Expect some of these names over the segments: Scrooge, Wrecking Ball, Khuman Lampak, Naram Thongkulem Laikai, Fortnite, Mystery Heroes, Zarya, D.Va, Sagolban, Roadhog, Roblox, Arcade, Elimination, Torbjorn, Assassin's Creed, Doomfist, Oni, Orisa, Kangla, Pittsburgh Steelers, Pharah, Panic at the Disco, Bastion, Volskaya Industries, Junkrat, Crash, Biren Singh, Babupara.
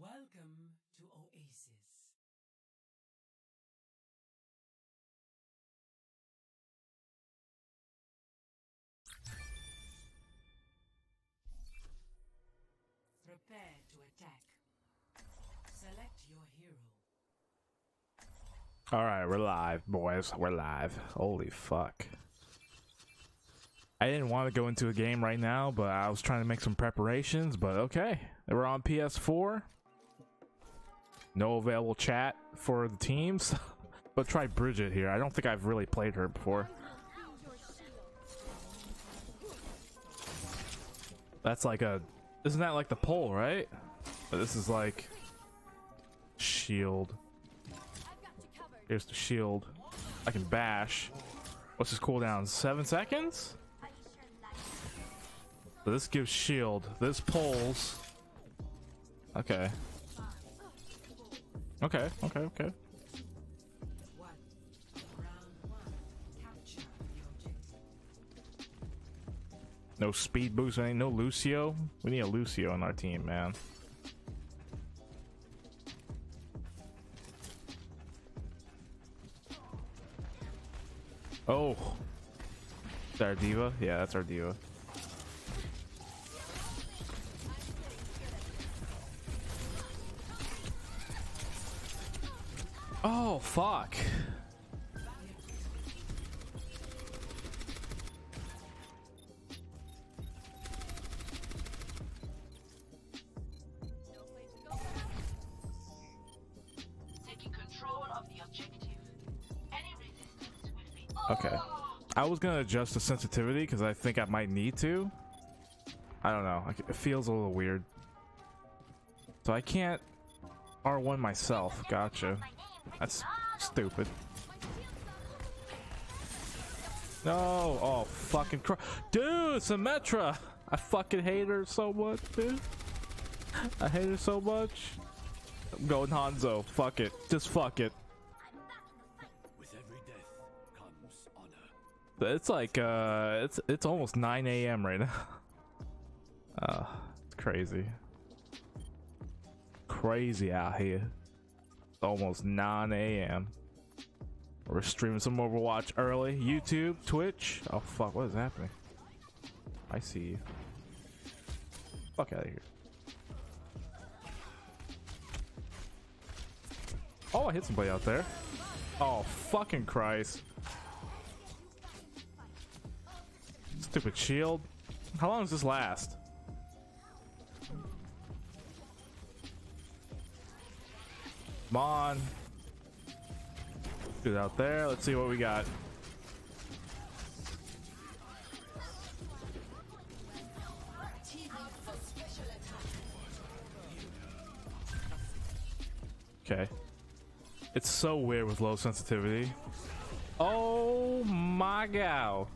Welcome to Oasis. Prepare to attack. Select your hero. All right, we're live, boys. We're live. Holy fuck. I didn't want to go into a game right now, but I was trying to make some preparations, but okay. We're on PS4. No available chat for the teams. But try Brigitte here. I don't think I've really played her before. That's like a... Isn't that like the pole, right? But this is like... Shield. Here's the shield. I can bash. What's his cooldown? 7 seconds? So this gives shield. This pulls. Okay. Okay. No speed boost, ain't no Lucio. We need a Lucio on our team, man. Oh, is that our D.Va? Yeah, that's our D.Va. Oh fuck! Okay, I was gonna adjust the sensitivity because I think I might need to. I don't know, it feels a little weird. So I can't R1 myself, gotcha. That's stupid. No, oh fucking crap. Dude, Symmetra! I fucking hate her so much, dude. I hate her so much. I'm going Hanzo, fuck it, just fuck it. It's like it's almost 9 AM right now. It's crazy out here. It's almost 9 AM. We're streaming some Overwatch early. YouTube, Twitch. Oh fuck, what is happening? I see you. Fuck out of here. Oh, I hit somebody out there. Oh fucking Christ. Stupid shield. How long does this last? Come on. Dude out there. Let's see what we got. Okay. It's so weird with low sensitivity. Oh my god.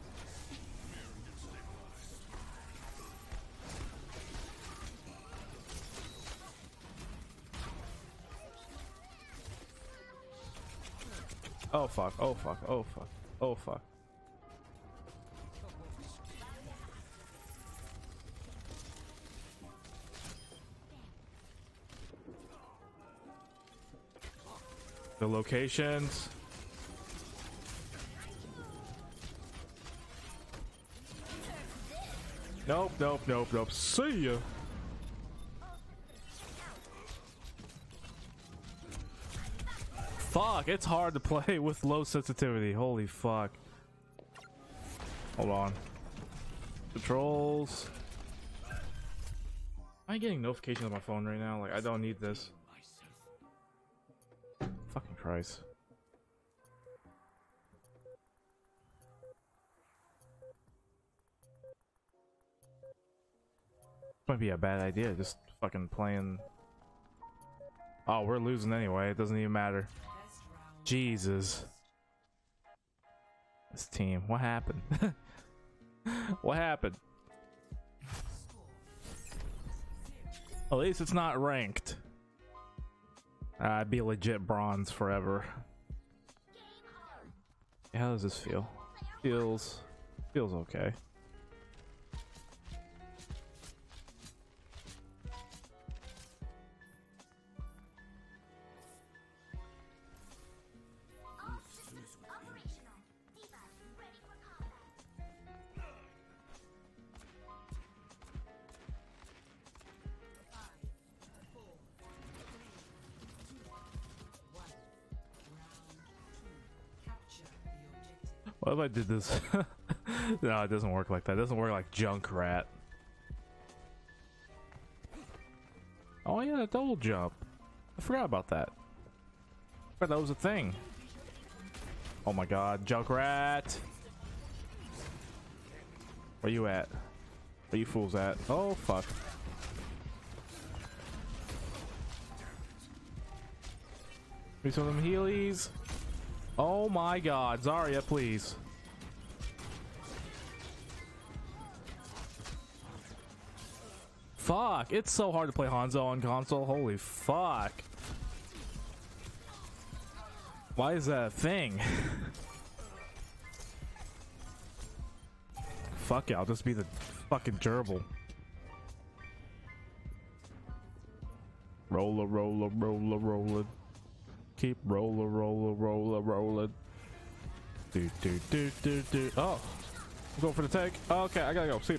Oh fuck, oh fuck, oh fuck, oh fuck. The locations. Nope. See ya. Fuck, it's hard to play with low sensitivity. Holy fuck. Hold on. Controls. Am I getting notifications on my phone right now? Like, I don't need this. Fucking Christ. Might be a bad idea, just fucking playing. Oh, we're losing anyway. It doesn't even matter. Jesus. This team, what happened? What happened? At least it's not ranked. I'd be legit bronze forever. How does this feel? Feels okay. What if I did this? No, it doesn't work like that. It doesn't work like Junkrat. Oh yeah, double jump. I forgot about that. But that was a thing. Oh my god, Junkrat! Where you at? Where you fools at? Oh fuck. Give me some of them healies. Oh my god, Zarya, please. Fuck, it's so hard to play Hanzo on console, holy fuck. Why is that a thing? Fuck it, I'll just be the fucking gerbil. Roller, roller, roller, roller. Keep roller, roller, roller, roller. Do, do, do, do, do. Oh, I'm going for the take. Okay, I gotta go. See.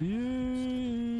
Yee.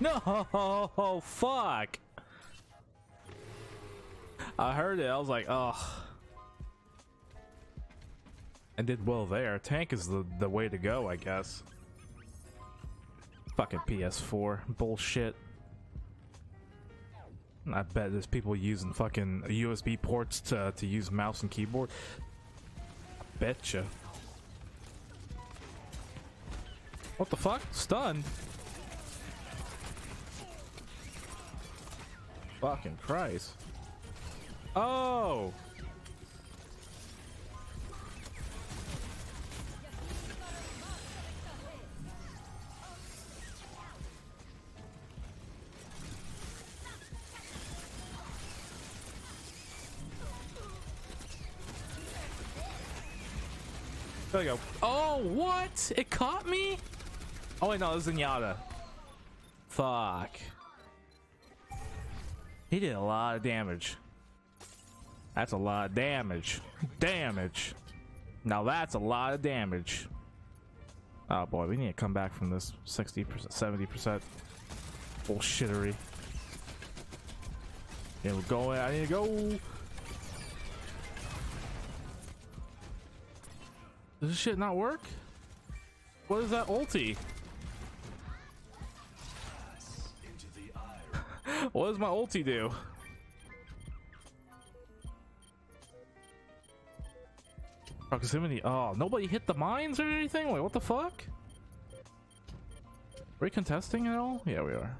No, fuck. I heard it. I was like, oh. I did well there. Tank is the way to go, I guess. Fucking PS4. Bullshit. I bet there's people using fucking USB ports to use mouse and keyboard. Betcha. What the fuck? Stunned. Fucking Christ. Oh! There we go. Oh, what? It caught me? Oh, wait, no, it was Zenyatta. Fuck. He did a lot of damage. That's a lot of damage. Damage. Now that's a lot of damage. Oh boy, we need to come back from this 60%, 70% bullshittery. Yeah, we're going. I need to go. Does this shit not work? What is that ulti? What does my ulti do? Proximity. Oh, nobody hit the mines or anything? Wait, what the fuck? Are we contesting at all? Yeah, we are.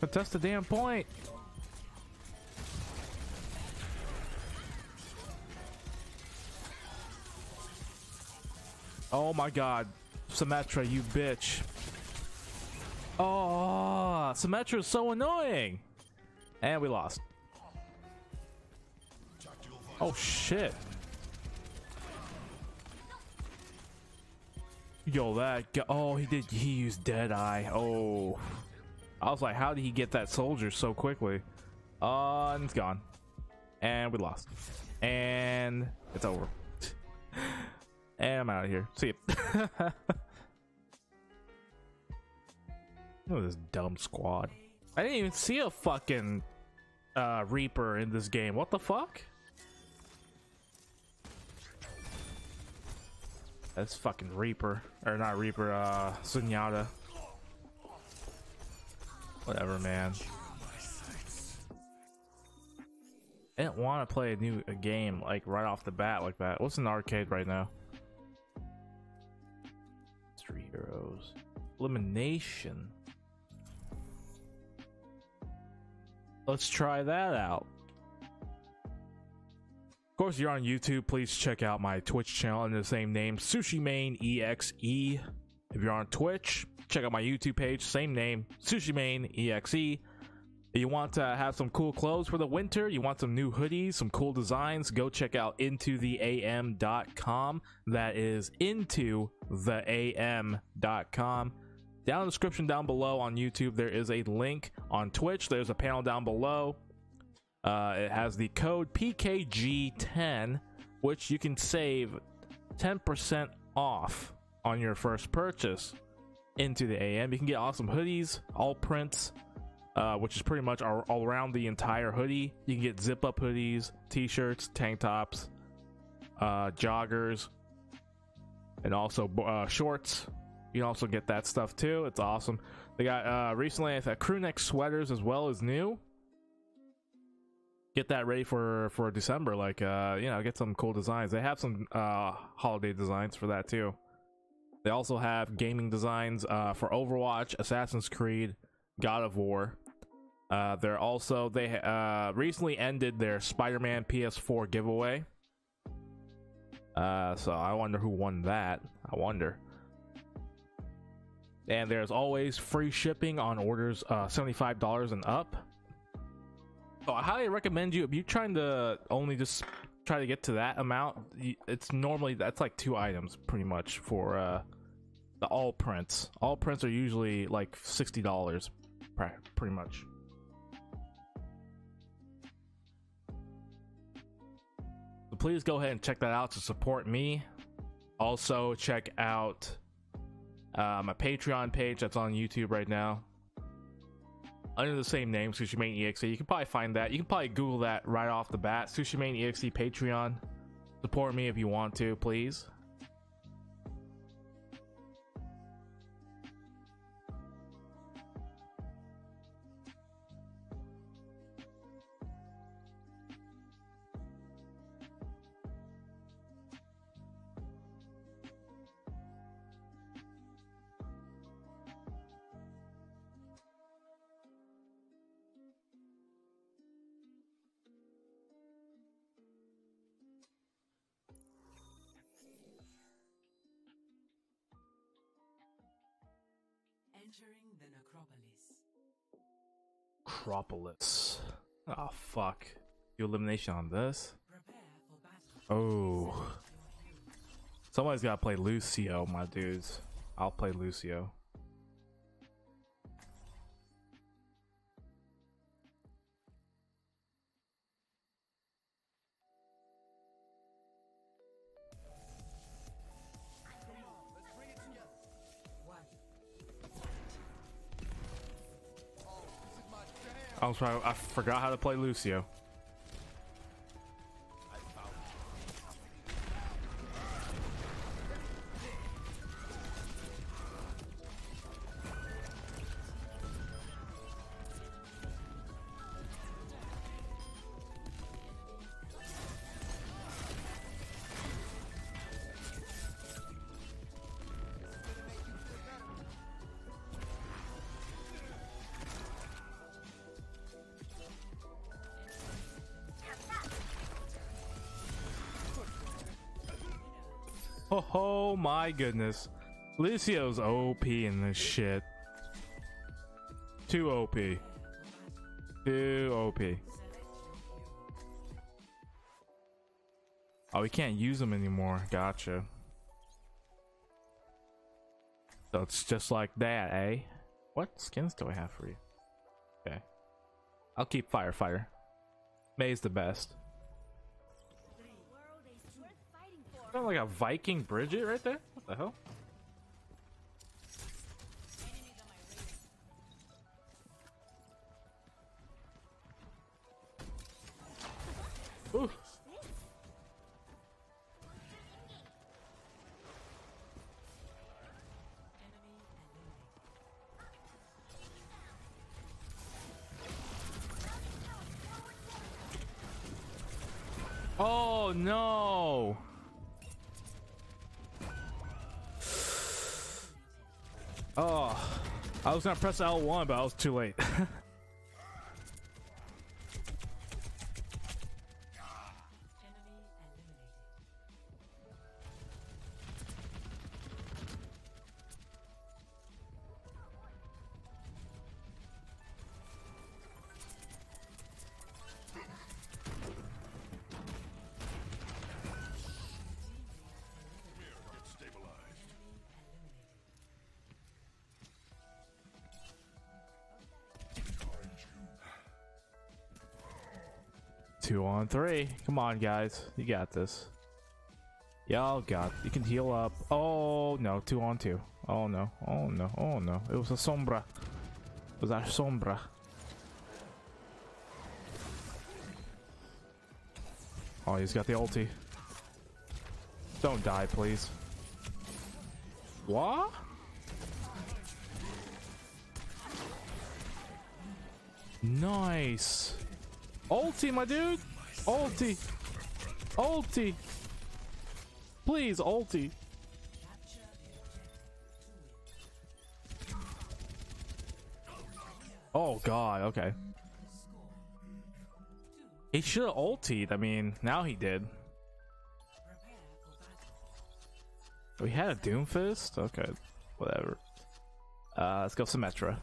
Contest the damn point. Oh my god. Symmetra, you bitch. Oh, Symmetra is so annoying. And we lost. Oh shit. Yo, that guy. Oh, he used Deadeye. Oh. I was like, how did he get that soldier so quickly? And it's gone. And we lost. And it's over. And I'm out of here. See ya. Look at this dumb squad. I didn't even see a fucking Reaper in this game. What the fuck? That's fucking Reaper. Or not Reaper, Zenyatta. Whatever, man. I didn't want to play a game like right off the bat like that. What's in the arcade right now? Mystery Heroes. Elimination. Let's try that out. Of course, you're on YouTube. Please check out my Twitch channel under the same name, SushiMainEXE. If you're on Twitch, check out my YouTube page, same name, SushiMainEXE. You want to have some cool clothes for the winter, you want some new hoodies, some cool designs, go check out IntoTheAM.com. That is IntoTheAM.com. Down in the description down below on YouTube, there is a link. On Twitch, there's a panel down below. It has the code PKG10, which you can save 10% off on your first purchase. IntoTheAM, you can get awesome hoodies, all prints, which is pretty much all around the entire hoodie. You can get zip up hoodies, t-shirts, tank tops, joggers, and also shorts. You can also get that stuff too. It's awesome. They got recently crew neck sweaters as well as new. Get that ready for December, like you know, get some cool designs. They have some holiday designs for that too. They also have gaming designs for Overwatch, Assassin's Creed, God of War. They're also recently ended their Spider-Man PS4 giveaway. So I wonder who won that. I wonder. And there's always free shipping on orders $75 and up. So I highly recommend you, if you're trying to only just try to get to that amount, it's normally that's like 2 items pretty much for the all prints. All prints are usually like $60 pretty much. So please go ahead and check that out to support me. Also check out my Patreon page that's on YouTube right now under the same name, SushiMainEXE. You can probably find that. You can probably Google that right off the bat. SushiMainEXE Patreon. Support me if you want to, please. Entering the necropolis. Necropolis. Oh fuck. Do elimination on this. Oh. Somebody's gotta play Lucio, my dudes. I'll play Lucio. I'm sorry, I forgot how to play Lucio. Oh my goodness, Lucio's OP in this shit. Too OP. Too OP. Oh, we can't use him anymore. Gotcha. So it's just like that, eh? What skins do I have for you? Okay. I'll keep Firefighter. Mei's the best. Like a Viking Brigitte right there? What the hell? Ooh. Oh no! Oh, I was gonna press L1, but I was too late. Two on three. Come on, guys. You got this. Y'all got it. You can heal up. Oh, no. Two on two. Oh, no. Oh, no. Oh, no. It was a Sombra. It was a Sombra. Oh, he's got the ulti. Don't die, please. What? Nice. Ulti, my dude! Ulti! Ulti! Please, ulti! Oh god, okay. He should've ultied, I mean, now he did. We had a Doomfist? Okay, whatever. Let's go Symmetra.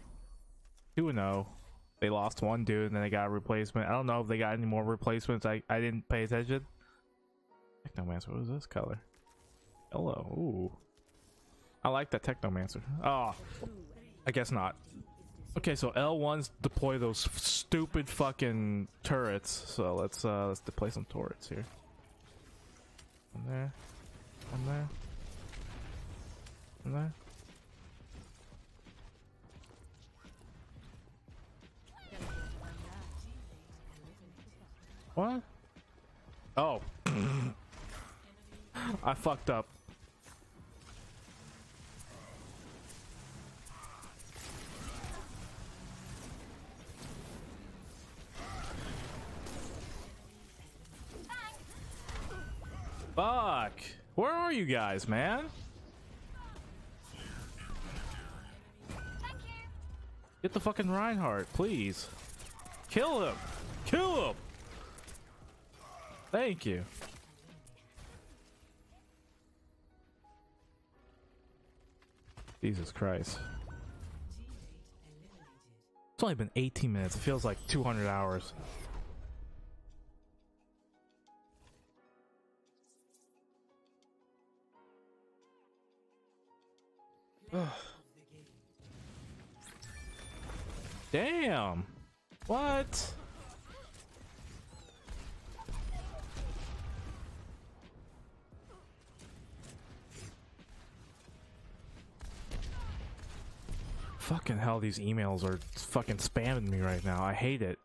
2-0. They lost one dude and then they got a replacement. I don't know if they got any more replacements. I didn't pay attention. Technomancer, what is this color? Yellow. Ooh. I like that Technomancer. Oh, I guess not. Okay, so L1's deploy those stupid fucking turrets. So let's deploy some turrets here. One there. One there. One there. What? Oh. I fucked up. Fuck. Where are you guys, man? Get the fucking Reinhardt, please. Kill him. Kill him. Thank you. Jesus Christ. It's only been 18 minutes. It feels like 200 hours. Damn. What? Fucking hell, these emails are fucking spamming me right now. I hate it.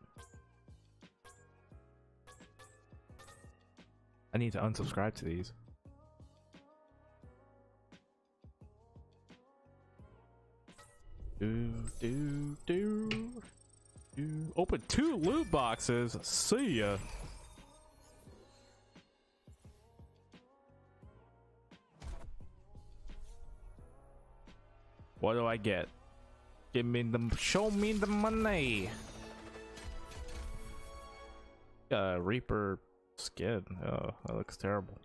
I need to unsubscribe to these. Open 2 loot boxes. See ya. What do I get? Give me the, show me the money. Reaper skin. Oh, that looks terrible.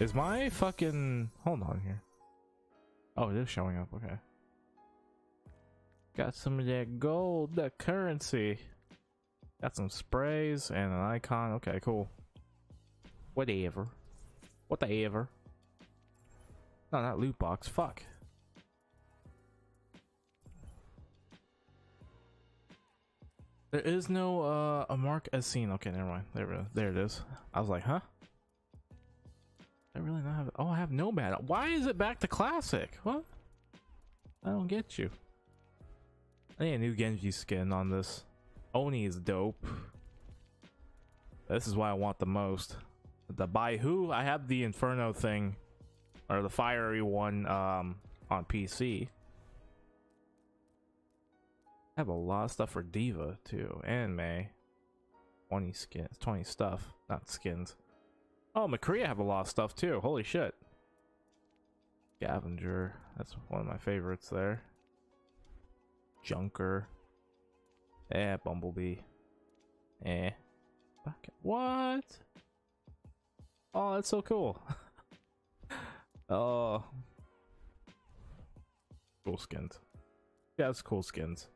Is my fucking, hold on here. Oh, it is showing up. Okay. Got some of that gold, that currency. Got some sprays and an icon. Okay, cool. Whatever. Whatever. No, not loot box. Fuck. There is no a mark as seen. Okay, never mind. There it is. I was like, huh? I really not have. Oh, I have Nomad. Why is it back to classic? What? I don't get you. I need a new Genji skin on this. Oni is dope. This is what I want the most. The Baihu, I have the Inferno thing, or the fiery one on PC. I have a lot of stuff for D.Va too, and Mei. 20 skins, 20 stuff, not skins. Oh, McCree, I have a lot of stuff too. Holy shit. Gavenger, that's one of my favorites there. Junker. Eh, Bumblebee. Eh. What? Oh, that's so cool. Oh. Cool skins. Yeah, that's cool skins.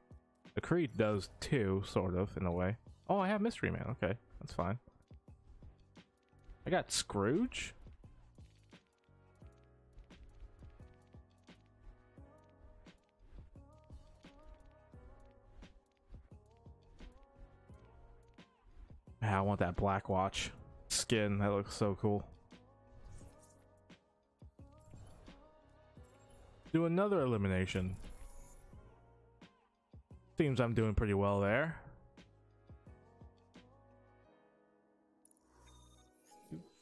The Creed does too, sort of, in a way. Oh, I have Mystery Man. Okay, that's fine. I got Scrooge. I want that Black Watch skin. That looks so cool. Do another elimination. Seems I'm doing pretty well there.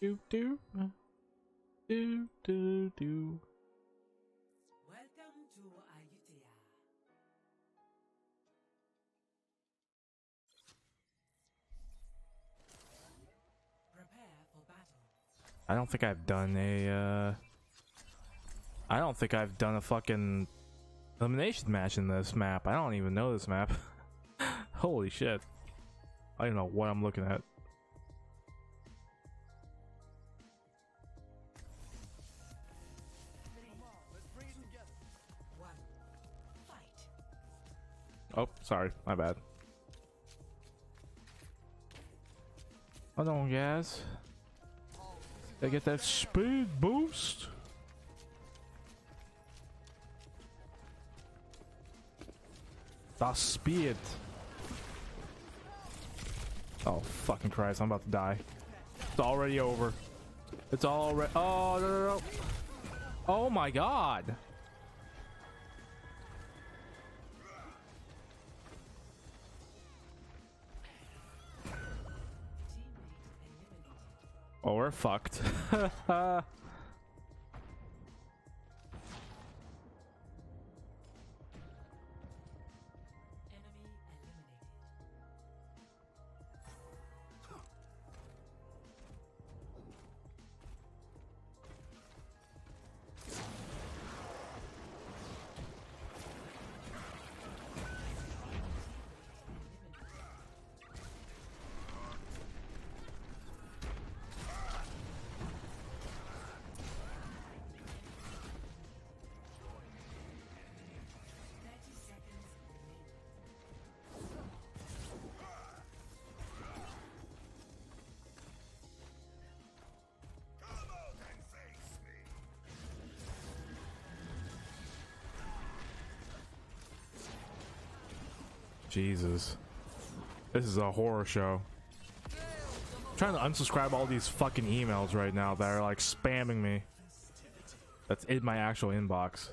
Do do do do do. Welcome to Ayutthaya. Prepare for battle. I don't think I've done a. I don't think I've done a fucking elimination match in this map. I don't even know this map. Holy shit! I don't know what I'm looking at. Oh, sorry, my bad. Hold on, guys. They get that speed boost. The speed. Oh, fucking Christ, I'm about to die. It's already over. It's already. Oh, no, no, no. Oh, my God. Oh, we're fucked. Jesus, this is a horror show. I'm trying to unsubscribe all these fucking emails right now that are like spamming me. That's in my actual inbox.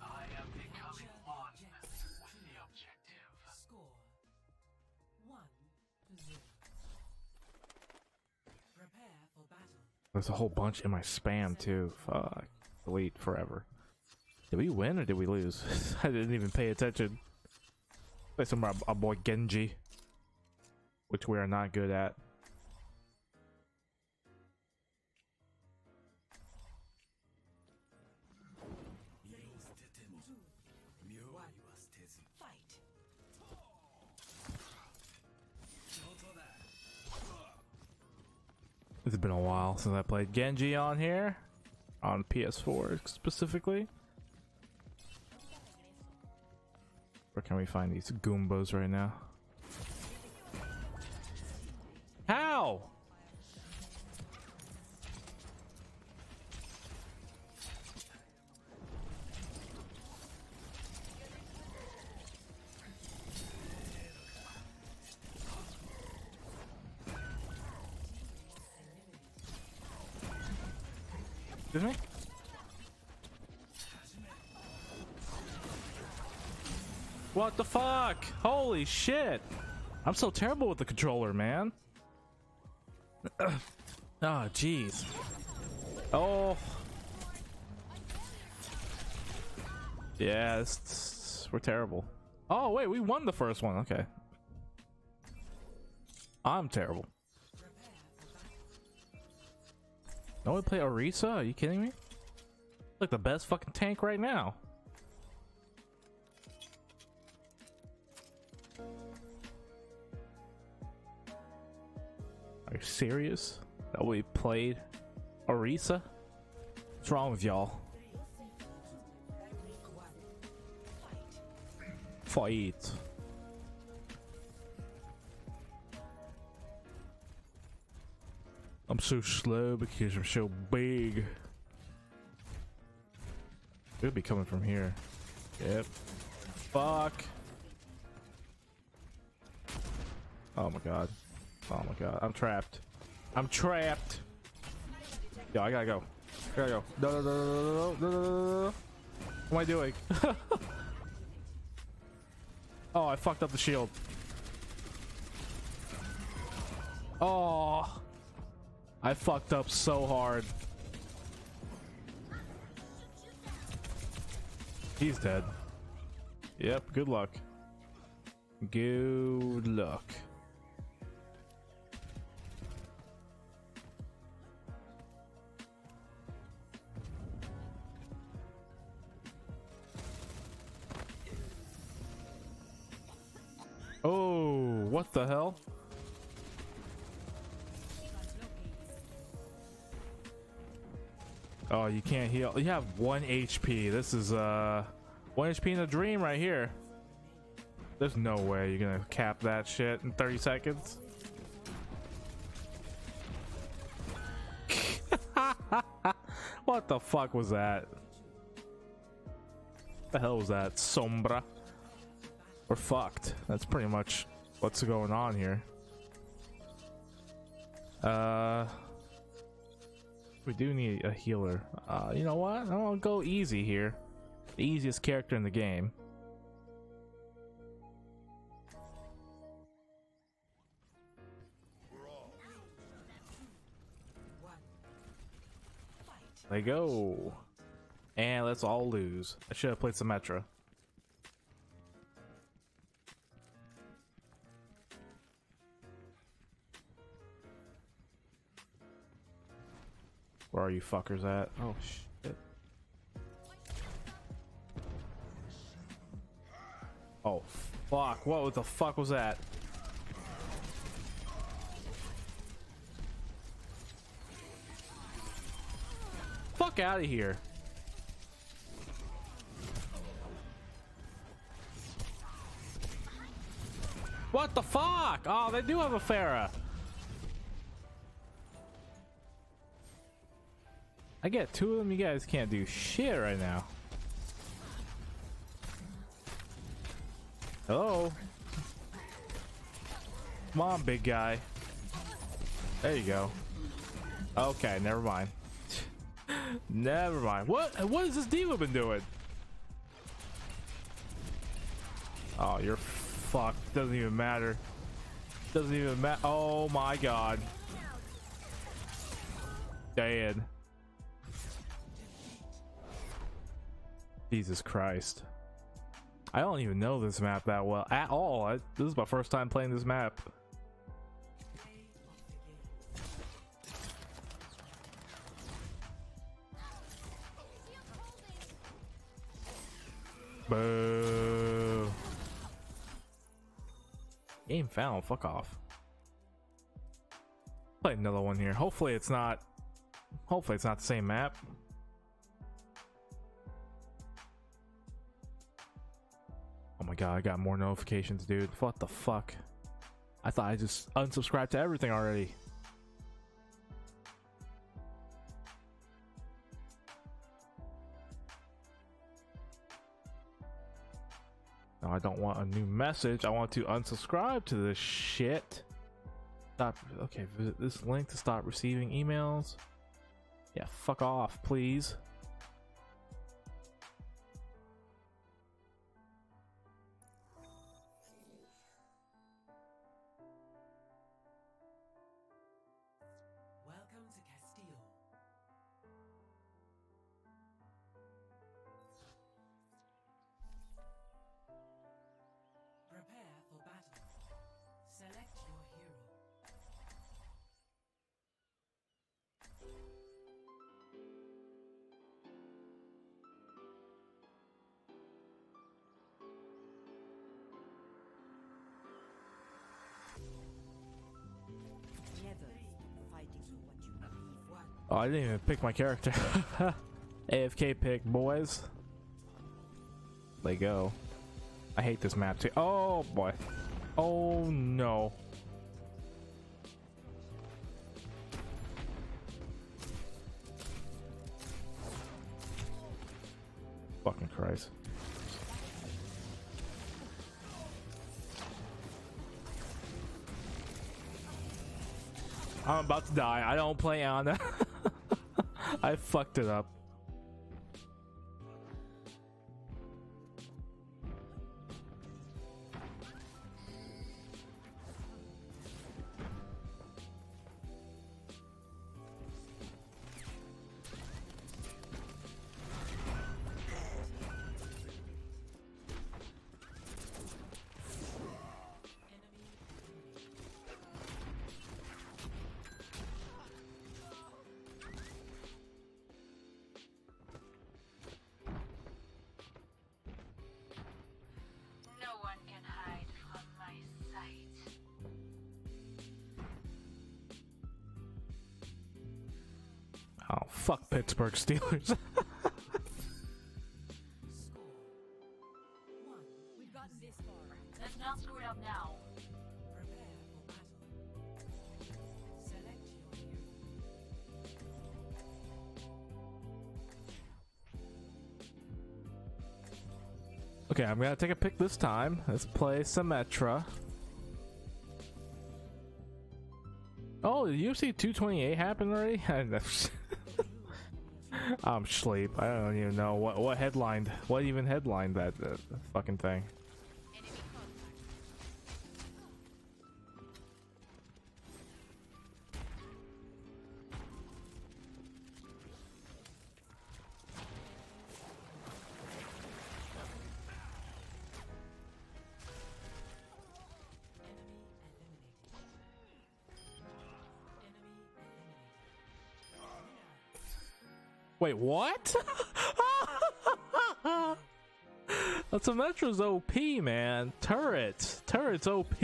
I am becoming one with the objective. Score 1-0. Prepare for battle. There's a whole bunch in my spam too. Fuck. Delete forever. Did we win or did we lose? I didn't even pay attention. Play some our boy Genji, which we are not good at. It's been a while since I played Genji on here, on PS4 specifically. Where can we find these Goombas right now? How? Excuse me? What the fuck? Holy shit. I'm so terrible with the controller, man. Oh, jeez. Oh. Yeah, we're terrible. Oh, wait, we won the first one. Okay. I'm terrible. Don't we play Orisa? Are you kidding me? Like the best fucking tank right now. Are you serious? That we played Orisa? What's wrong with y'all? Fight. I'm so slow because I'm so big. It'll be coming from here. Yep. Fuck. Oh my god. Oh my god. I'm trapped. I'm trapped. Yo, I gotta go. I gotta go. No, no, no, no, no, no, no. What am I doing? Oh, I fucked up the shield. Oh. I fucked up so hard. He's dead. Yep, good luck. Good luck. Oh, what the hell? Oh, you can't heal. You have 1 HP. This is 1 HP in a dream right here. There's no way you're gonna cap that shit in 30 seconds. What the fuck was that? The hell was that? Sombra. We're fucked. That's pretty much what's going on here. We do need a healer. You know what? I'm gonna go easy here. The easiest character in the game. There you go. And let's all lose. I should have played Symmetra. Where are you fuckers at? Oh shit. Oh fuck, what the fuck was that? Fuck out of here. What the fuck? Oh, they do have a Pharah. I get 2 of them, you guys can't do shit right now. Hello? Come on, big guy. There you go. Okay, never mind. Never mind. What has this D.Va been doing? Oh, you're fucked. Doesn't even matter. Doesn't even matter. Oh my god. Dead. Jesus Christ. I don't even know this map that well at all. This is my first time playing this map. Boo. Game found. Fuck off. Play another one here. Hopefully it's not. Hopefully it's not the same map. Oh my god, I got more notifications, dude. What the fuck? I thought I just unsubscribed to everything already. No, I don't want a new message. I want to unsubscribe to this shit. Stop. Okay, visit this link to stop receiving emails. Yeah, fuck off, please. Oh, I didn't even pick my character. AFK pick, boys. They go. I hate this map too. Oh boy. Oh no. Fucking Christ. I'm about to die. I don't play on that. I fucked it up. Oh, fuck Pittsburgh Steelers. Okay, I'm gonna take a pick this time. Let's play Symmetra. Oh, did UFC 228 happen already? I'm sleep. I don't even know what headlined, what even headlined that fucking thing. Wait, what? That's a Metro's OP, man. Turret's OP.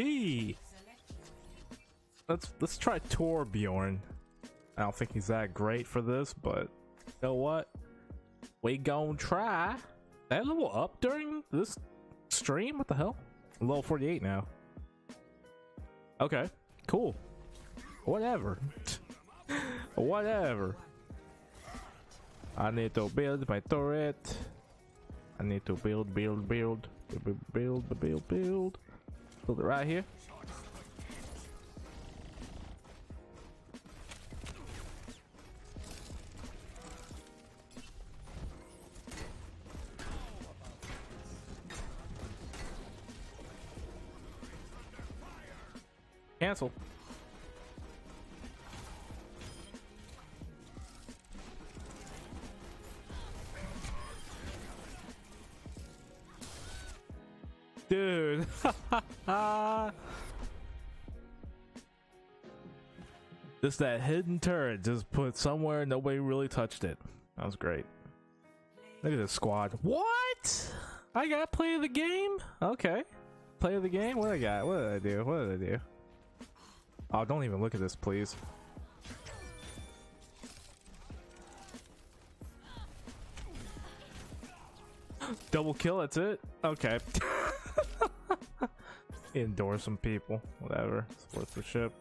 Let's try Torbjorn. I don't think he's that great for this, but you know what? We gonna try. That level up during this stream? What the hell? I'm level 48 now. Okay, cool. Whatever. Whatever. I need to build my turret. I need to build. Build it right here. Cancel. Dude, just that hidden turret just put somewhere nobody really touched it. That was great. Look at this squad. What? I got play of the game? Okay. Play of the game? What I got? What did I do? What did I do? Oh, don't even look at this, please. Double kill, that's it? Okay. Endorse some people, whatever. It's worth the ship.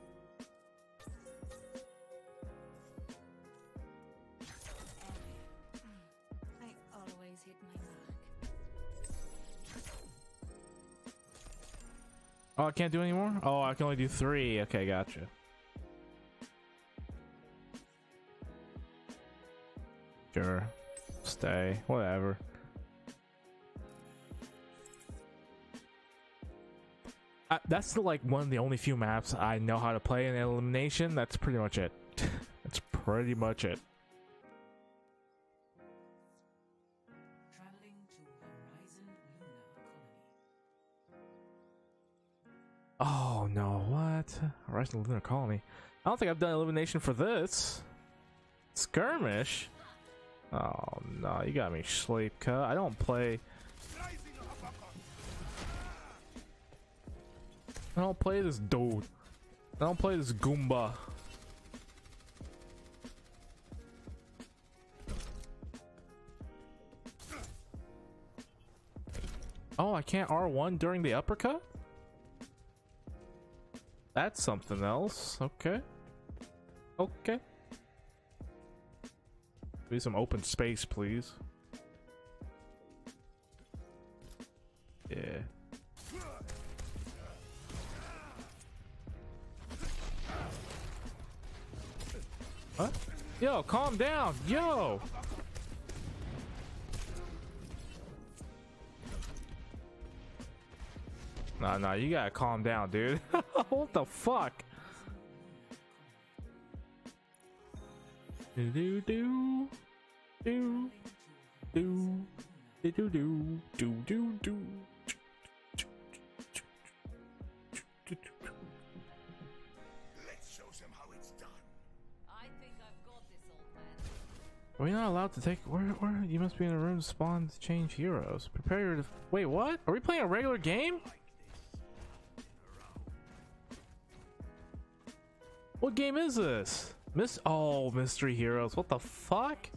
I always hit my mark. Oh, I can't do any more? Oh, I can only do 3. Okay, gotcha. Sure. Stay. Whatever. That's like one of the only few maps I know how to play in Elimination. That's pretty much it. That's pretty much it. Traveling to Horizon Lunar Colony. Oh no, what? Horizon Lunar Colony? I don't think I've done Elimination for this. Skirmish? Oh no, you got me sleep, cuz. I don't play... I don't play this dude. I don't play this Goomba. Oh, I can't R1 during the uppercut? That's something else. Okay. Okay. Give me some open space, please. Yeah. What? Yo, calm down. Yo. Nah, you gotta calm down, dude. What the fuck? Let's show them how it's done. I think I've got this, old man. Are we not allowed to take? Where? You must be in a room spawned to change heroes. Prepare your. Wait, what? Are we playing a regular game? What game is this? Oh, Mystery Heroes. What the fuck?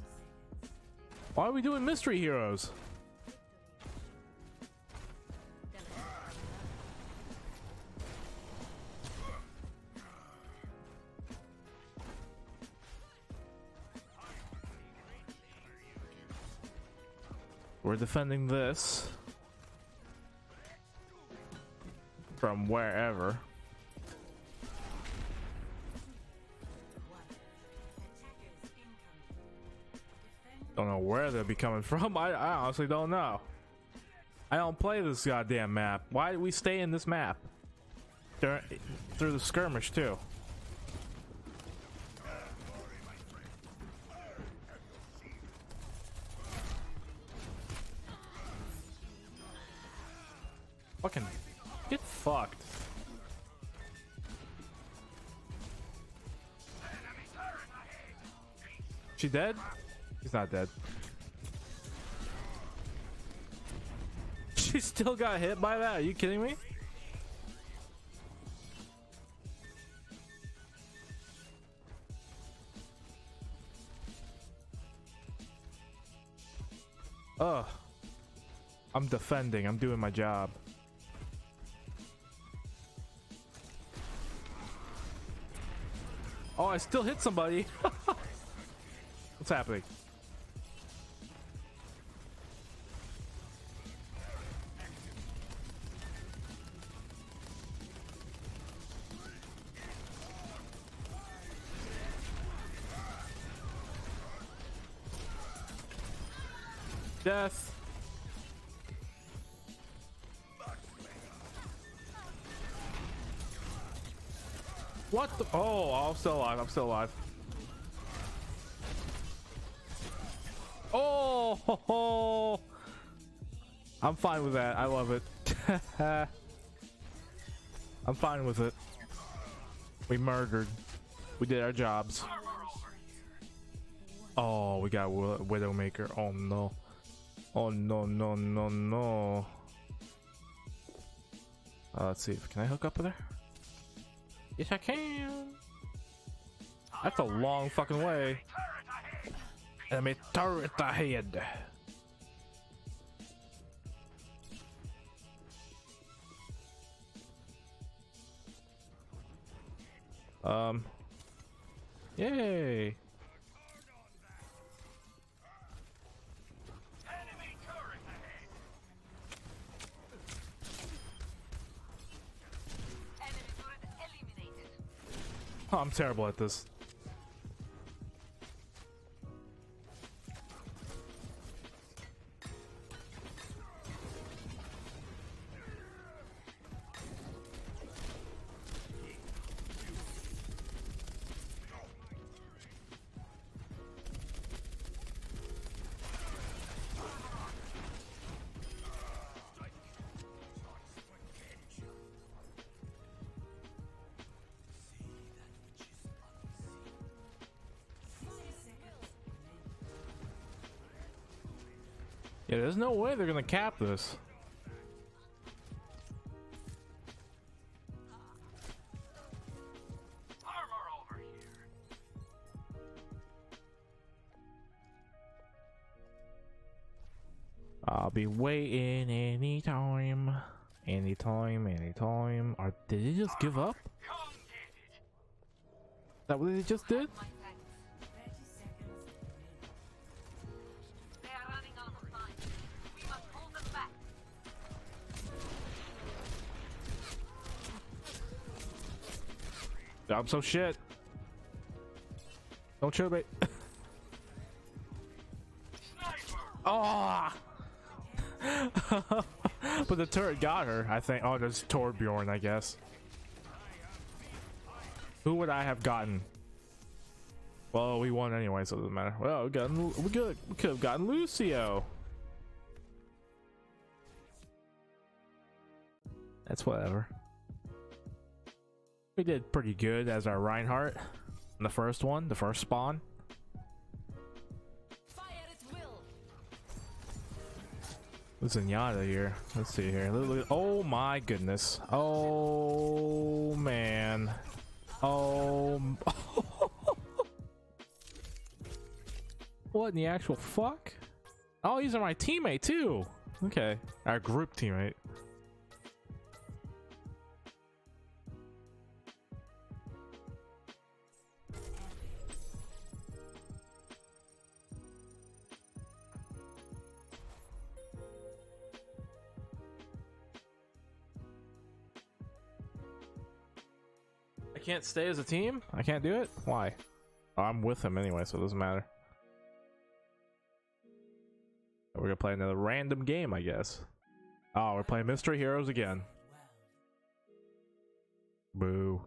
Why are we doing Mystery Heroes? We're defending this from wherever. Don't know where they'll be coming from. I honestly don't know. I don't play this goddamn map. Why did we stay in this map? Through the skirmish too. Fucking get fucked. She dead? She's not dead. She still got hit by that. Are you kidding me? Ugh. I'm defending. I'm doing my job. Oh, I still hit somebody. What's happening? Death. What the? Oh, I'm still alive. I'm still alive. Oh, ho, ho. I'm fine with that. I love it. I'm fine with it. We murdered. We did our jobs. Oh, we got Widowmaker. Oh no. Oh no no no no. Let's see. Can I hook up with her? Yes, I can. That's a long fucking way. Enemy turret ahead. Yay. Oh, I'm terrible at this. Yeah, there's no way they're gonna cap this. Armor over here. I'll be waiting anytime. Or did he just give up? Is that what he just did? I'm so shit. Don't shoot me. Oh! But the turret got her, I think. Oh, there's Torbjorn, I guess. Who would I have gotten? Well, we won anyway, so it doesn't matter. Well, we could have gotten Lucio. That's whatever. We did pretty good as our Reinhardt in the first one, the first spawn. Fire at will. There's Zenyatta here. Let's see here. Oh my goodness. Oh man. Oh. What in the actual fuck? Oh, he's my teammate too. Okay. Our group teammate. Can't stay as a team? I can't do it? Why? Oh, I'm with him anyway, so it doesn't matter. We're gonna play another random game, I guess. Oh, we're playing Mystery Heroes again. Boo.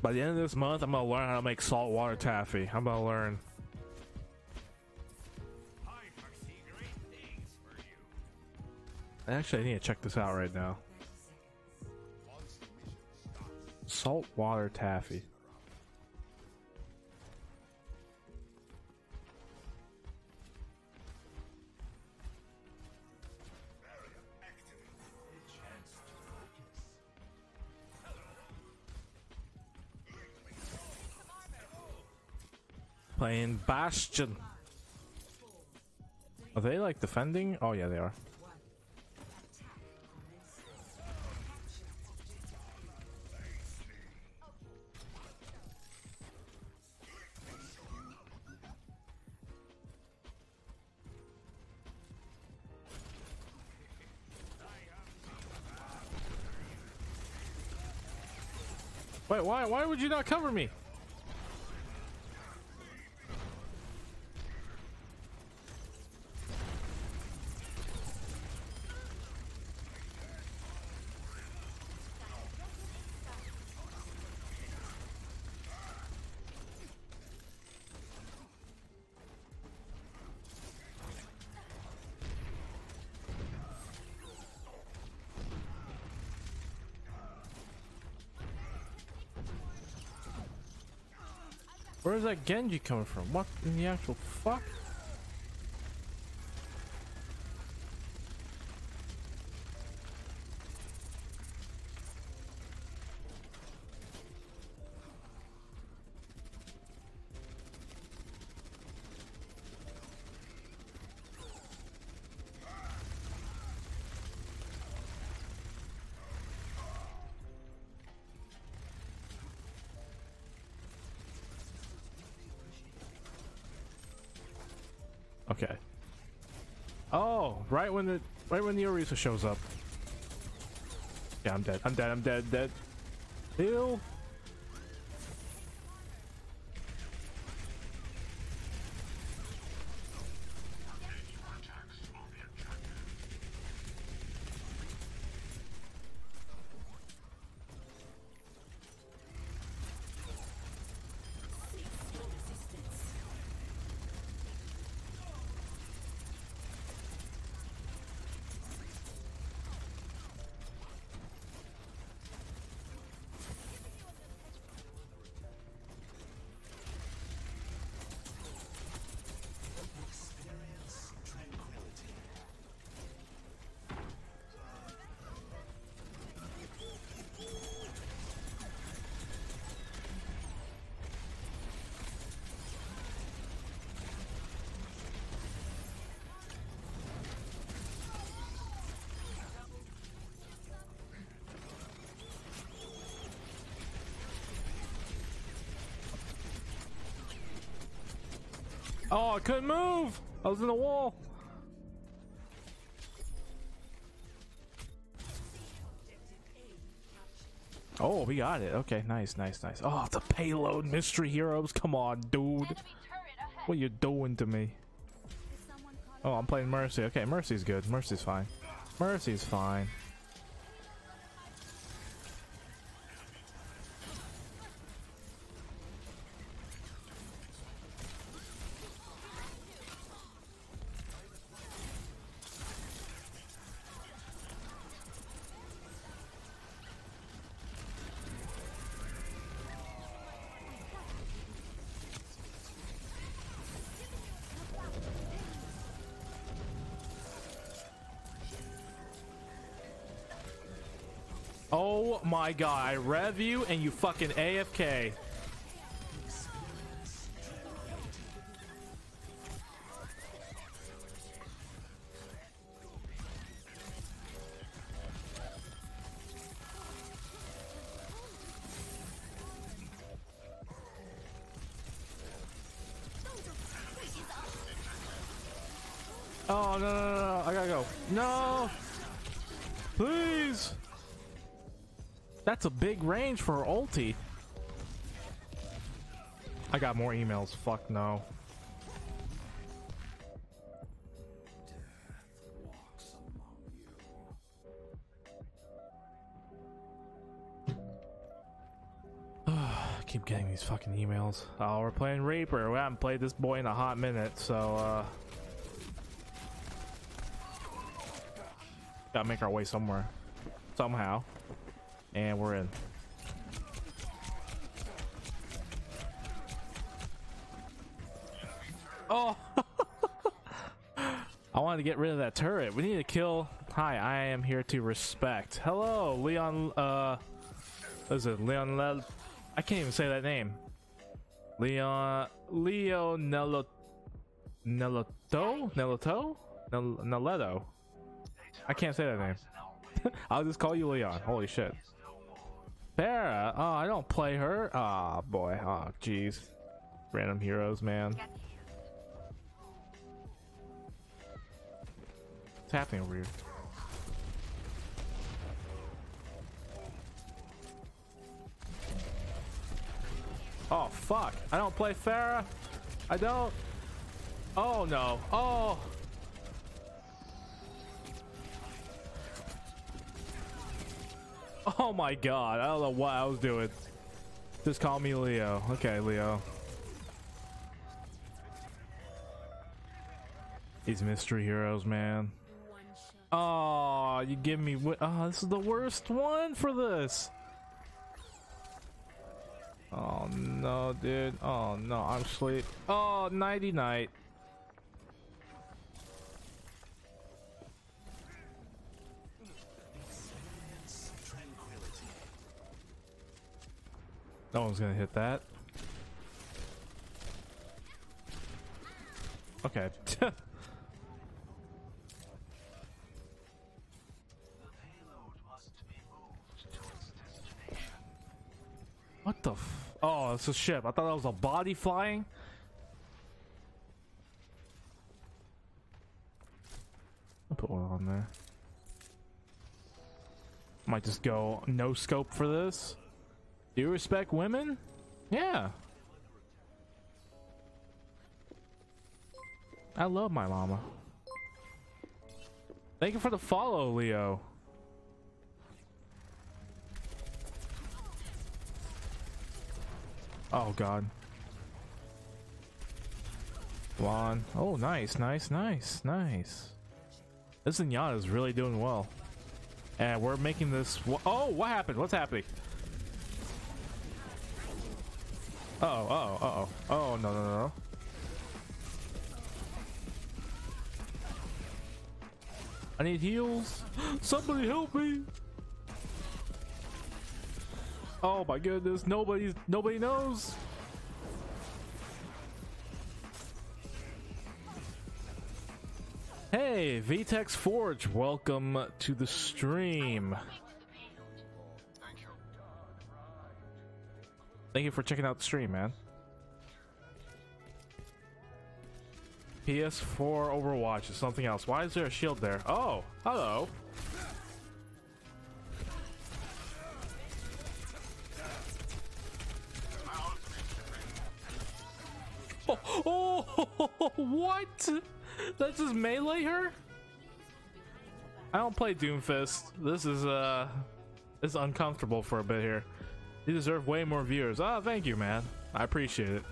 By the end of this month, I'm gonna learn how to make saltwater taffy. I'm gonna learn. Actually, I need to check this out right now. Saltwater taffy. Playing Bastion. Are they like defending? Oh yeah, they are. Wait, why would you not cover me? Where's that Genji coming from? What in the actual fuck? Okay. Oh, right when the Orisa shows up. Yeah, I'm dead. I'm dead. Ew. Oh, I couldn't move. I was in the wall. Oh, we got it. Okay, nice, nice, nice. Oh, the payload, Mystery Heroes. Come on, dude. What are you doing to me? Oh, I'm playing Mercy. Okay, Mercy's good. Mercy's fine. Mercy's fine. Oh my god, I rev you and you fucking AFK. Oh no, no, no, no, I gotta go. No! Please! That's a big range for ulti. I got more emails. Fuck no. I keep getting these fucking emails. Oh, we're playing Reaper. We haven't played this boy in a hot minute, so gotta make our way somewhere. Somehow. And we're in. Oh! I wanted to get rid of that turret. We need to kill. Hi, I am here to respect. Hello, Leon. What is it? Leon. I can't even say that name. Leon. Leonello. Neloto? Neloto? Neleto. I can't say that name. I'll just call you Leon. Holy shit. Pharah, oh, I don't play her. Ah, oh, boy, oh, jeez, random heroes, man. What's happening over here? Oh fuck, I don't play Pharah. I don't. Oh no. Oh. Oh my god, I don't know what I was doing. Just call me Leo. Okay, Leo. These mystery heroes, man. Oh, you give me. Oh, this is the worst one for this. Oh no, dude. Oh no, I'm asleep. Oh, nighty night. No one's gonna hit that. Okay. What the f— oh, it's a ship. I thought that was a body flying. I'll put one on there. Might just go no scope for this. Do you respect women? Yeah. I love my llama. Thank you for the follow, Leo. Oh god. Blonde. Oh nice, nice, nice, nice. This Zenyatta is really doing well. And we're making this— oh, what happened? What's happening? Uh oh, oh no, no, no. I need heals. Somebody help me. Oh my goodness, nobody knows. Hey, Vtex Forge, welcome to the stream. Thank you for checking out the stream, man. PS4 Overwatch is something else. Why is there a shield there? Oh, hello. Oh, what? That just melee her? I don't play Doomfist. This is it's uncomfortable for a bit here. You deserve way more viewers. Ah, oh, thank you, man. I appreciate it.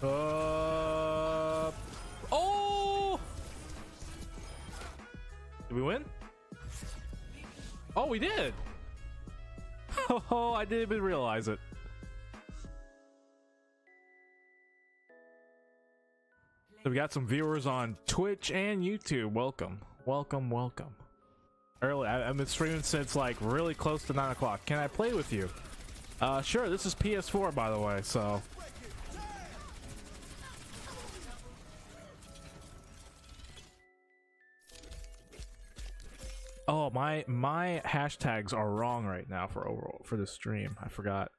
Oh! Did we win? Oh, we did. Oh, I didn't even realize it. So we got some viewers on Twitch and YouTube. Welcome, welcome, welcome. Early, I've been streaming since like really close to 9 o'clock. Can I play with you? Sure. This is PS4, by the way. So. Oh, my hashtags are wrong right now for overall for the stream. I forgot.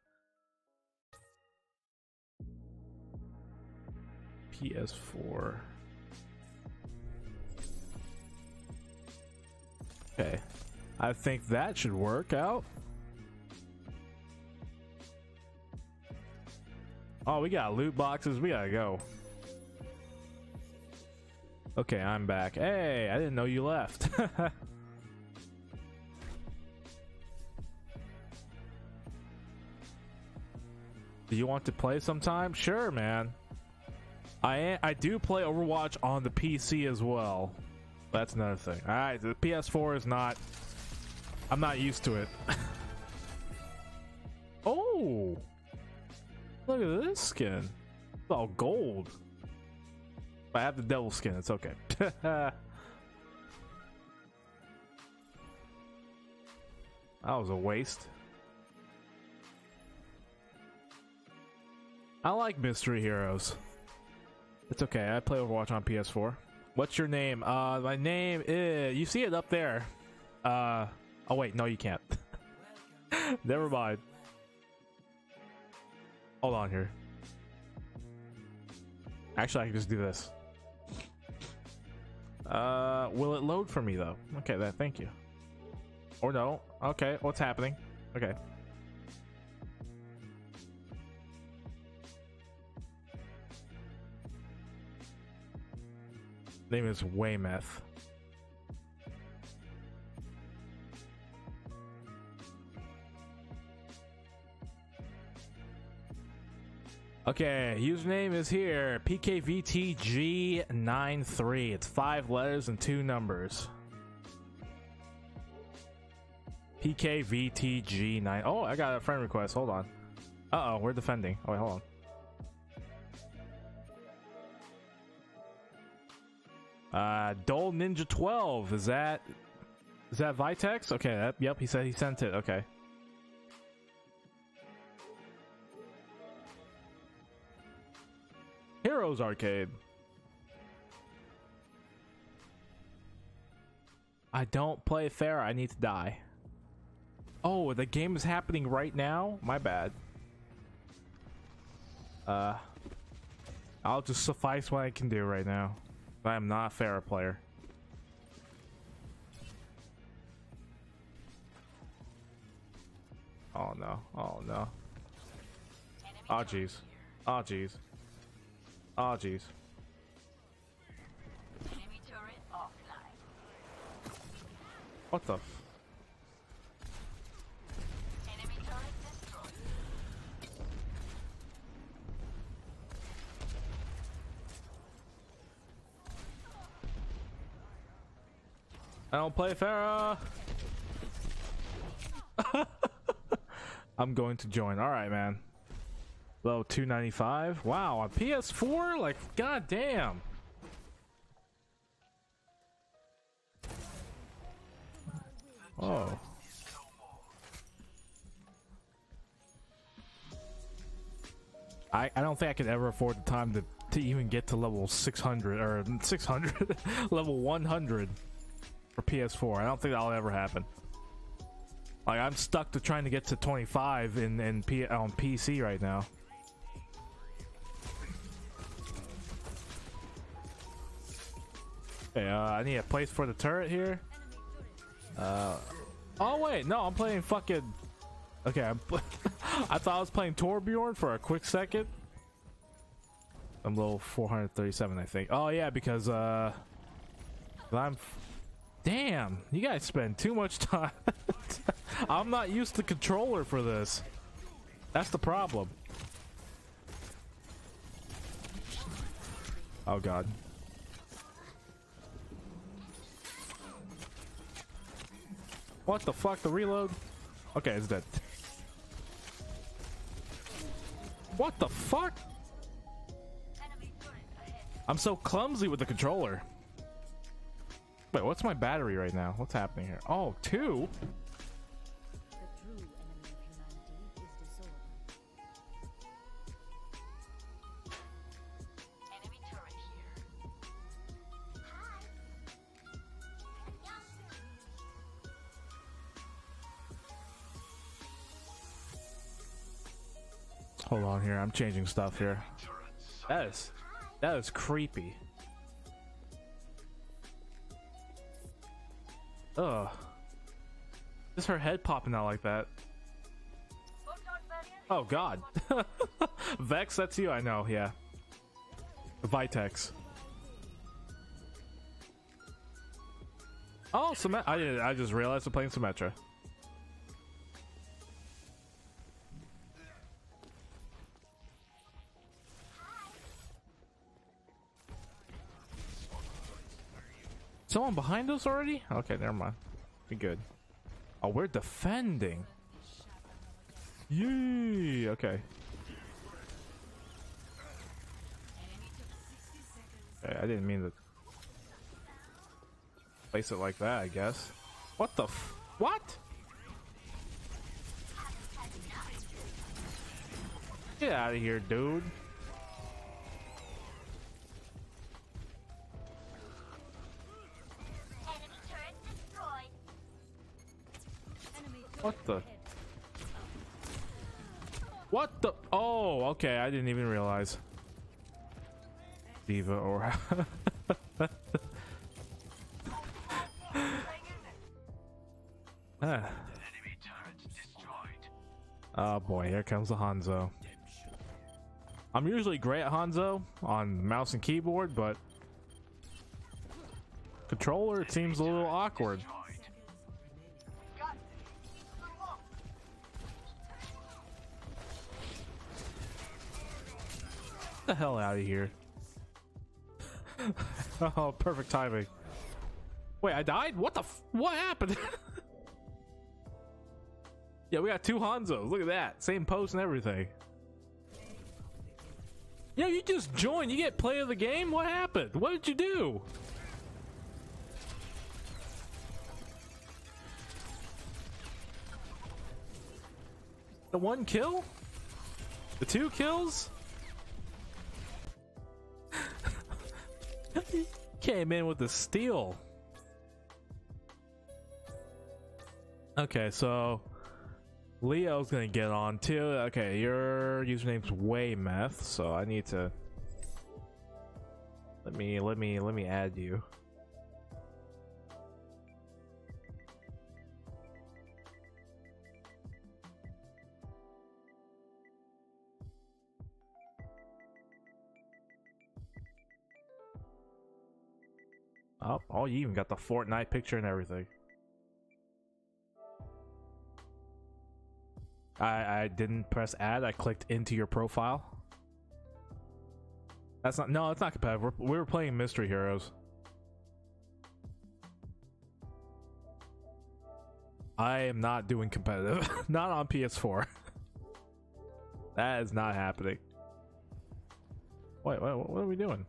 PS4. Okay. I think that should work out. Oh, we got loot boxes. We gotta go. Okay, I'm back. Hey, I didn't know you left. Do you want to play sometime? Sure, man. I do play Overwatch on the PC as well. That's another thing. All right, the PS4 is not. I'm not used to it. Oh, look at this skin. It's all gold. If I have the devil skin, it's okay. That was a waste. I like Mystery Heroes. It's okay, I play Overwatch on PS4. What's your name? My name is... You see it up there. Oh wait, no you can't. Never mind. Hold on here. Actually, I can just do this. Will it load for me though? Okay, that. Thank you. Or no. Okay, what's happening? Okay. Name is Weymeth. Okay, username is here. PKVTG93. It's 5 letters and 2 numbers. PKVTG9. Oh, I got a friend request. Hold on. Uh oh, we're defending. Oh, wait, hold on. Dole Ninja 12, is that Vitex? Okay, that, yep, he said he sent it. Okay. Heroes Arcade. I don't play Pharah. I need to die. Oh, the game is happening right now. My bad. I'll just suffice what I can do right now. I am not a Pharah player. Oh no, oh no. Oh jeez. Oh jeez. Oh jeez. What the f- I don't play Pharah. I'm going to join. All right, man. Low 295. Wow, a PS4? Like, goddamn. Oh. I don't think I could ever afford the time to even get to level 600 or 600, level 100. For PS4, I don't think that'll ever happen. Like, I'm stuck to trying to get to 25 on PC right now. Okay, I need a place for the turret here. Oh wait, no, I'm playing fucking... Okay, I thought I was playing Torbjorn for a quick second. I'm level 437, I think. Oh yeah, because damn, you guys spend too much time. I'm not used to controller for this. That's the problem. Oh god. What the fuck? The reload? Okay, it's dead. What the fuck? I'm so clumsy with the controller. Wait, what's my battery right now? What's happening here? Oh, 2? Hold on here, I'm changing stuff here. That is creepy. Ugh. Just her head popping out like that. Oh god. Vex, that's you, I know, yeah. Vitex. Oh, Symmetra. I just realized I'm playing Symmetra. Someone behind us already? Okay, never mind. Be good. Oh, we're defending. Yee! Okay. Okay, I didn't mean to place it like that, I guess. What the f- What? Get out of here, dude. What the? What the? Oh, okay. I didn't even realize. D.Va or. Oh boy, here comes the Hanzo. I'm usually great at Hanzo on mouse and keyboard, but controller it seems a little awkward. The hell out of here. Oh, perfect timing. Wait, I died? What the f- What happened? Yeah, we got 2 Hanzos. Look at that. Same post and everything. Yeah, you just joined. You get play of the game? What happened? What did you do? The 1 kill? The 2 kills? Came in with a steal. Okay, so Leo's gonna get on too. Okay, your username's Waymeth, so I need to let me add you. Oh, you even got the Fortnite picture and everything. I didn't press add. I clicked into your profile. That's not. No, it's not competitive. We were playing Mystery Heroes. I am not doing competitive. Not on PS4. That is not happening. Wait, what are we doing?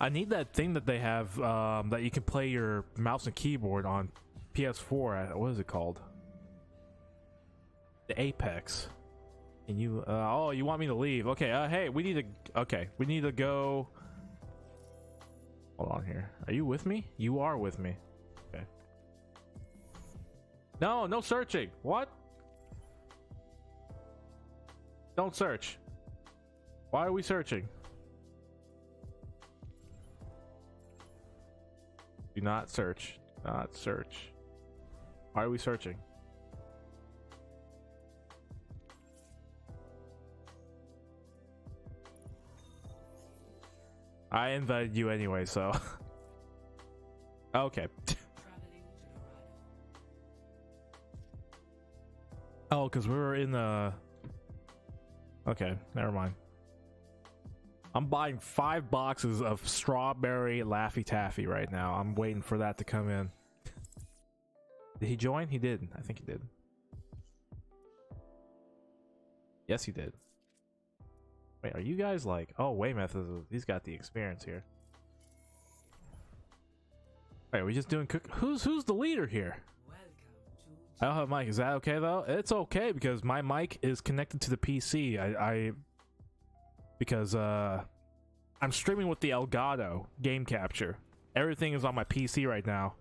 I need that thing that they have that you can play your mouse and keyboard on PS4. What is it called? The Apex. And you oh, you want me to leave? Okay. Hey, we need to go. Hold on here. Are you with me? You are with me. Okay. No, no searching. What? Don't search. Why are we searching? Do not search. Not search. Why are we searching? I invited you anyway, so okay. Oh, because we were in the... Okay, never mind. I'm buying 5 boxes of strawberry Laffy Taffy right now. I'm waiting for that to come in. Did he join? He did. I think he did. Yes, he did. Wait, are you guys like... Oh, Weymouth, he's got the experience here. Wait, are we just doing cook... Who's the leader here? I don't have a mic. Is that okay, though? It's okay, because my mic is connected to the PC. Because I'm streaming with the Elgato game capture. Everything is on my PC right now.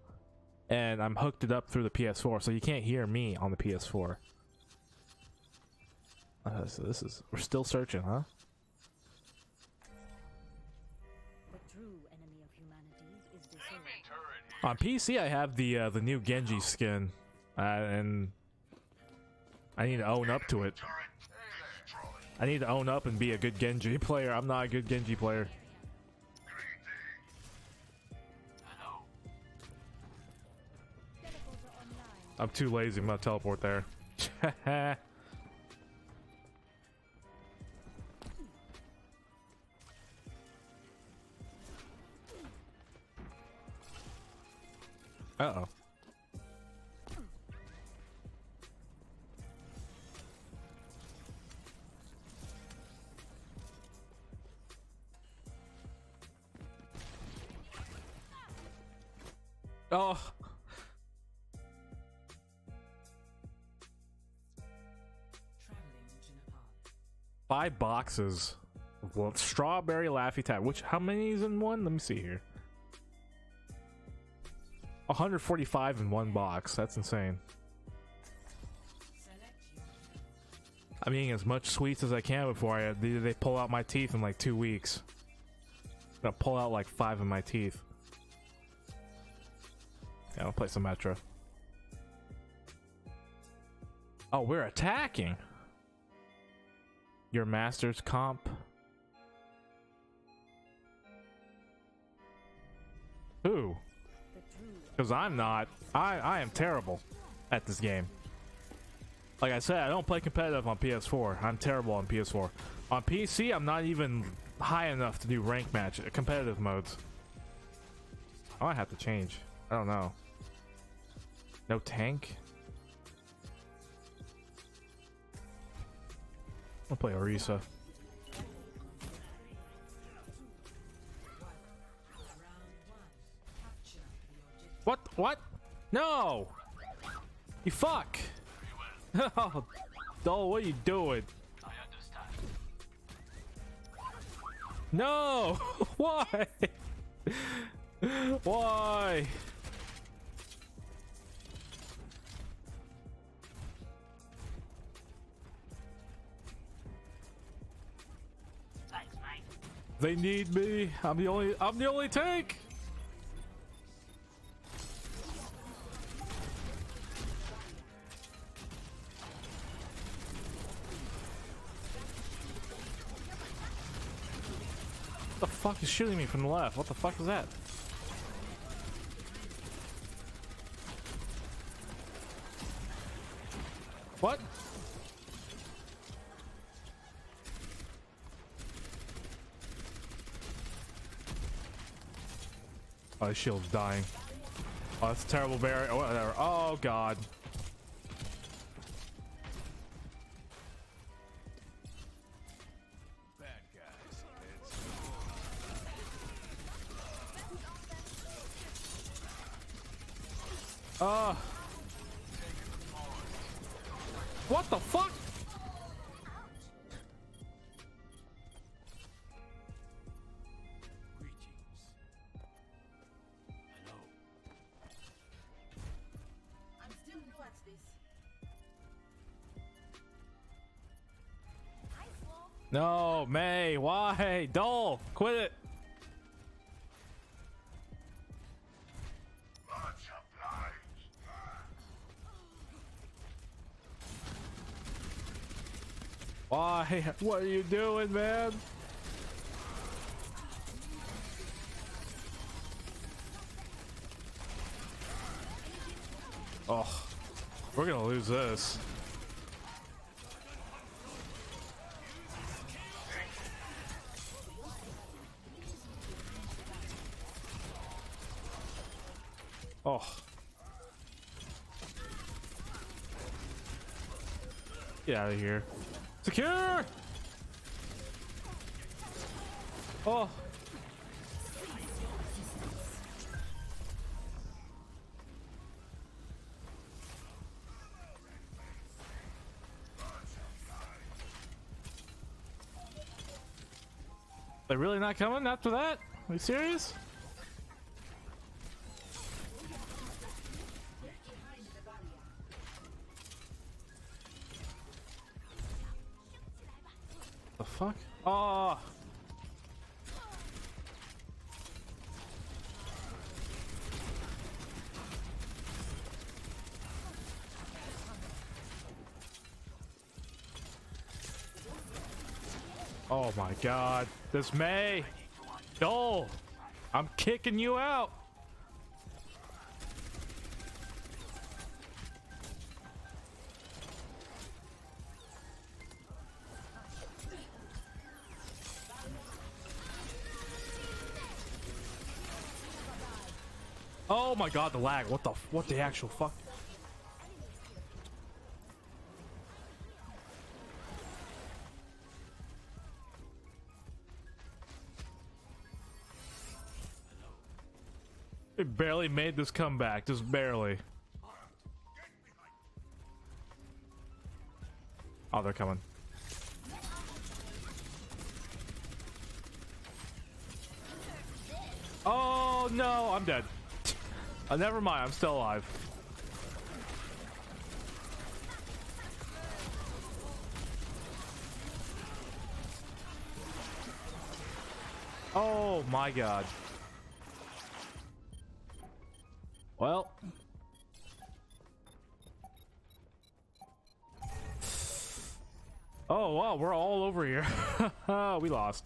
And I'm hooked it up through the PS4, so you can't hear me on the PS4. So this is... We're still searching, huh? On PC, I have the new Genji skin, and I need to own up to it. I need to own up and be a good Genji player. I'm not a good Genji player. I'm too lazy. I'm gonna teleport there. Uh-oh. Oh. Five boxes of strawberry Laffy Taffy. Which, how many is in one? Let me see here. 145 in one box. That's insane. I'm eating as much sweets as I can before they pull out my teeth in like 2 weeks. I'm gonna pull out like 5 of my teeth. Yeah, I'll play Symmetra. Oh, we're attacking. Your master's comp. Who? Because I'm not. I am terrible at this game. Like I said, I don't play competitive on PS4. I'm terrible on PS4. On PC, I'm not even high enough to do rank match competitive modes. I might have to change. I don't know. No tank? I'll play Orisa. What? What? No! You fuck! Oh, Dole, what are you doing? I understand. No! Why? Why? Thanks, mate. They need me. I'm the only tank. What the fuck is shooting me from the left? What the fuck is that? What? Oh, his shield's dying. Oh, that's a terrible barrier. Oh, whatever. Oh, God. What the fuck? No, Mei, why? Dole, quit it. Why? What are you doing, man? Oh, we're gonna lose this. Oh. Get out of here. Secure! Oh. They're really not coming after that? Are you serious? Fuck. Oh. Oh my god. This Mei. No. I'm kicking you out. Oh my god, the lag. What the actual fuck? It barely made this comeback, just barely. Oh, they're coming. Oh no, I'm dead. Never mind, I'm still alive. Oh my god. Well. Oh wow, we're all over here. We lost.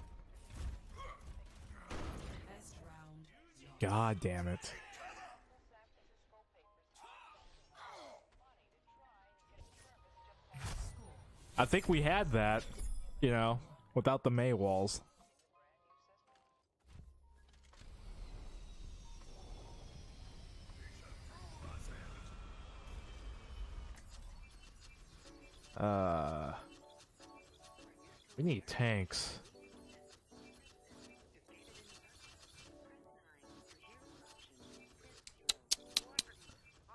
God damn it. I think we had that, you know, without the Mei walls. We need tanks.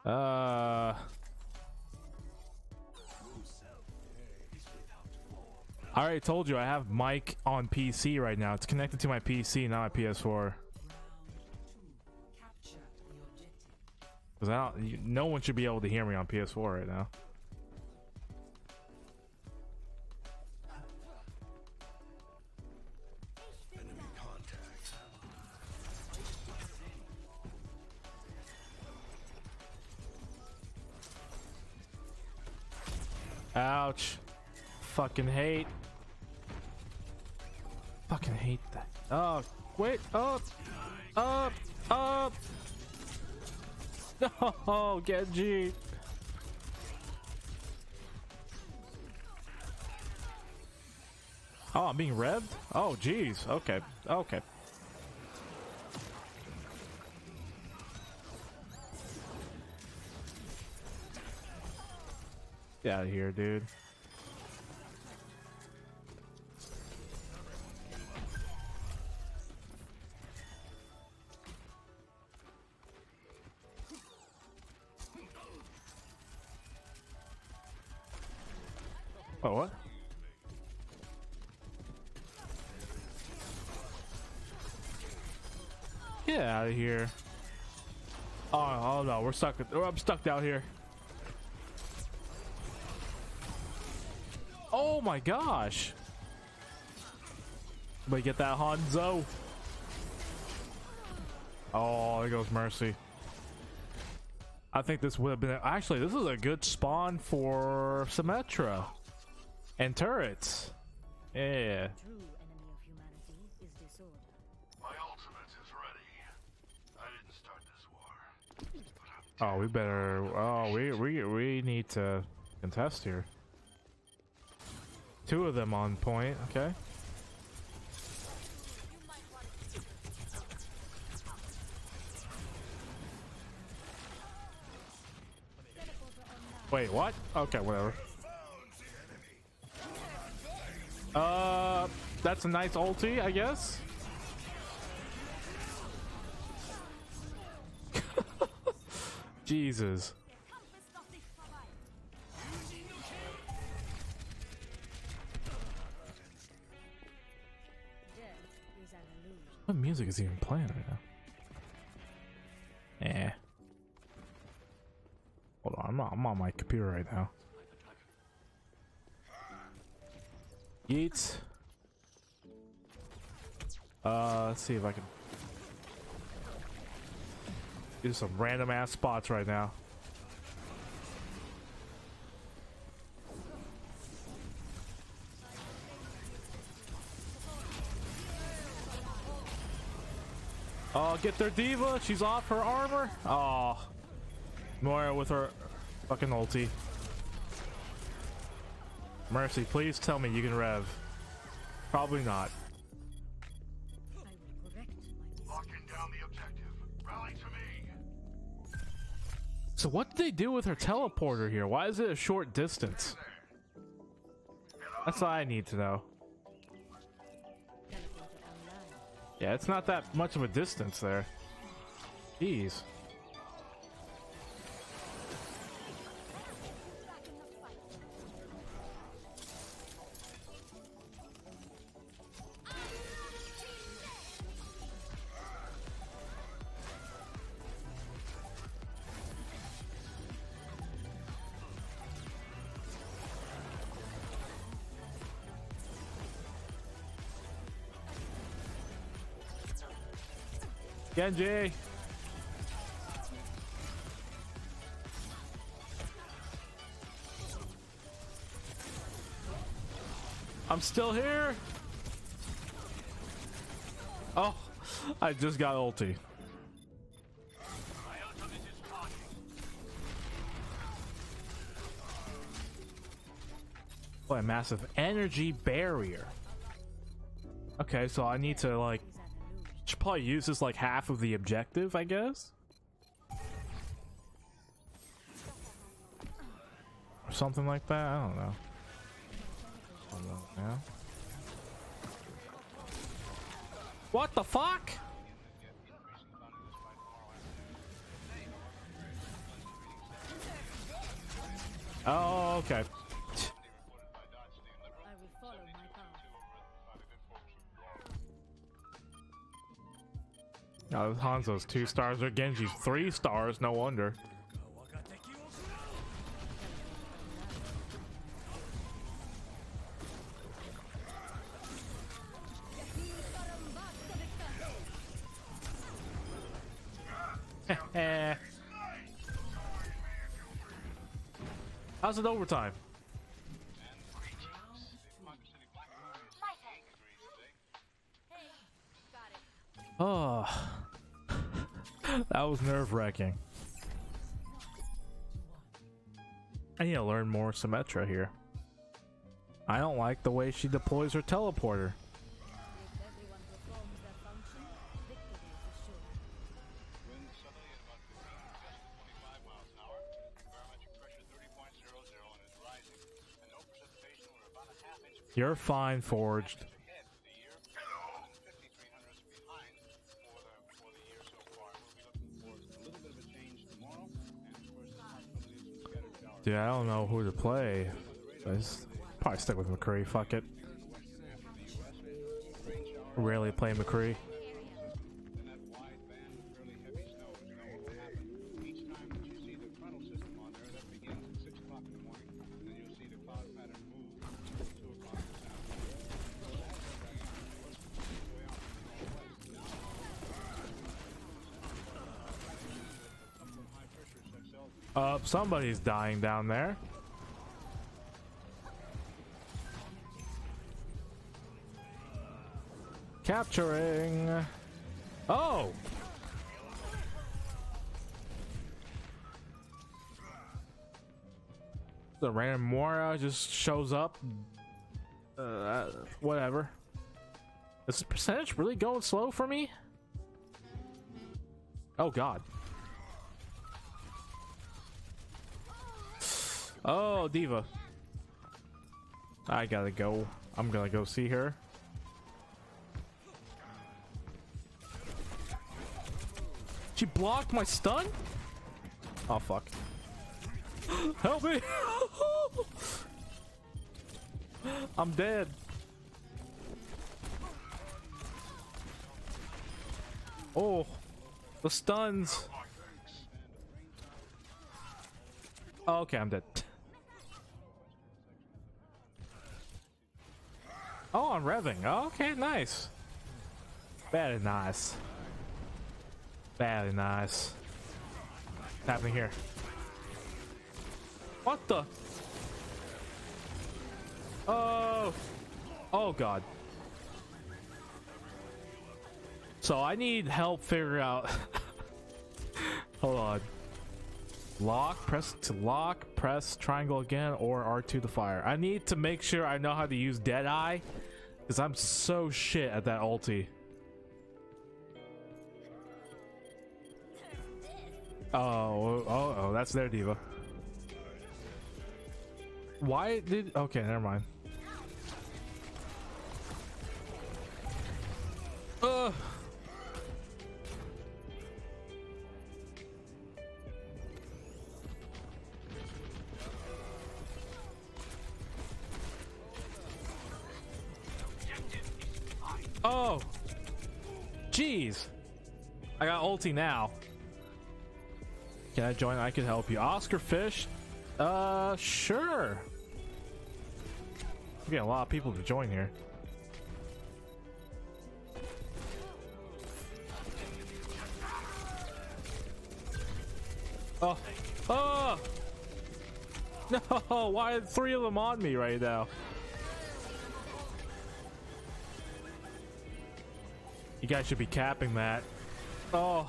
I already told you I have mic on PC right now. It's connected to my PC, not my PS4. Cause I don't, no one should be able to hear me on PS4 right now. Ouch. Fucking hate. Fucking hate that. Oh, wait, up, up, up. No, Genji. Oh, I'm being revved? Oh, jeez. Okay, okay. Get out of here, dude. Oh, what? Get out of here. Oh no, we're stuck. I'm stuck out here. Oh my gosh. But get that Hanzo. Oh, there goes Mercy. I think this would have been actually, this is a good spawn for Symmetra and turrets. Yeah. Oh, we better. Oh, we need to contest here. Two of them on point. Okay. Wait, what? Okay, whatever. That's a nice ulti, I guess. Jesus. What music is he even playing right now? Eh. Hold on, I'm on my computer right now. Yeet. Let's see if I can do some random ass spots right now. Oh, get their D.Va. She's off her armor. Oh, Moira with her fucking ulti. Mercy, please tell me you can rev. Probably not. So what did they do with her teleporter here? Why is it a short distance? That's what I need to know. Yeah, it's not that much of a distance there. Jeez. Genji! I'm still here! Oh, I just got ulti. What a massive energy barrier. Okay, so I need to like probably uses like half of the objective, I guess, or something like that. I don't know. I don't know. Yeah. What the fuck? Oh, okay. Oh, Hanzo's 2 stars or Genji's 3 stars, no wonder. How's it overtime? Oh. That was nerve-wracking. I need to learn more Symmetra here. I don't like the way she deploys her teleporter. You're fine, Forged. Dude, I don't know who to play. It's Probably stick with McCree, fuck it. Rarely play McCree. Somebody's dying down there. Capturing. Oh! The random Mora just shows up. Whatever. Is the percentage really going slow for me? Oh god. Oh, D.Va. I gotta go. I'm gonna go see her. She blocked my stun? Oh, fuck. Help me! I'm dead. Oh, the stuns. Oh, okay, I'm dead. Oh, I'm revving. Oh, okay, nice. Very nice. Very nice. What's happening here? What the? Oh. Oh, God. So I need help figure out. Hold on. Lock, press to lock, press triangle again, or R2 to fire. I need to make sure I know how to use Deadeye, because I'm so shit at that ulti. Oh, that's their D.Va. Why did... Okay, never mind. Ugh. Oh, jeez. I got ulti now. Can I join? I can help you. Oscar Fish? Sure. We got a lot of people to join here. Oh, oh! No, why are three of them on me right now? You guys should be capping that. Oh.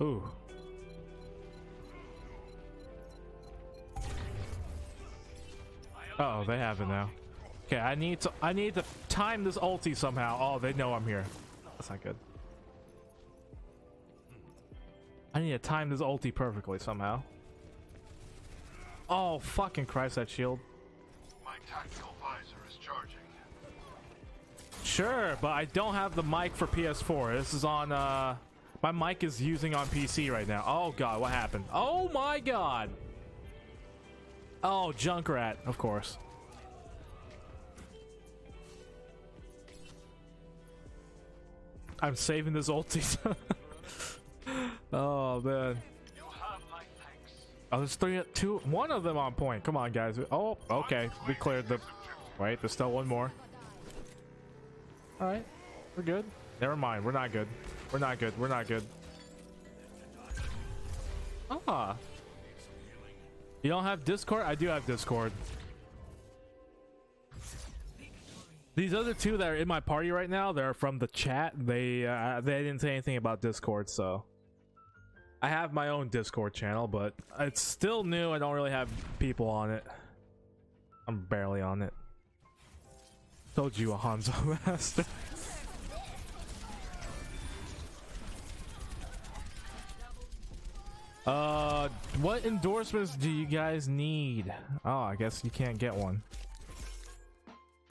Ooh. Uh oh, they have it now. Okay, I need to time this ulti somehow. Oh, they know I'm here. That's not good. I need to time this ulti perfectly somehow. Oh, fucking Christ, that shield. My tactical visor is charging. Sure, but I don't have the mic for PS4. This is on, my mic is using on PC right now. Oh, God, what happened? Oh, my God. Oh, Junkrat, of course. I'm saving this ulti. Oh, man. Oh, there's three, two, one of them on point. Come on, guys. Oh, okay. We cleared the... Wait, there's still one more. All right. We're good. Never mind. We're not good. We're not good. We're not good. Ah. You don't have Discord? I do have Discord. These other two that are in my party right now, they're from the chat. They didn't say anything about Discord, so... I have my own Discord channel, but it's still new. I don't really have people on it. I'm barely on it. Told you a Hanzo master. What endorsements do you guys need? Oh, I guess you can't get one.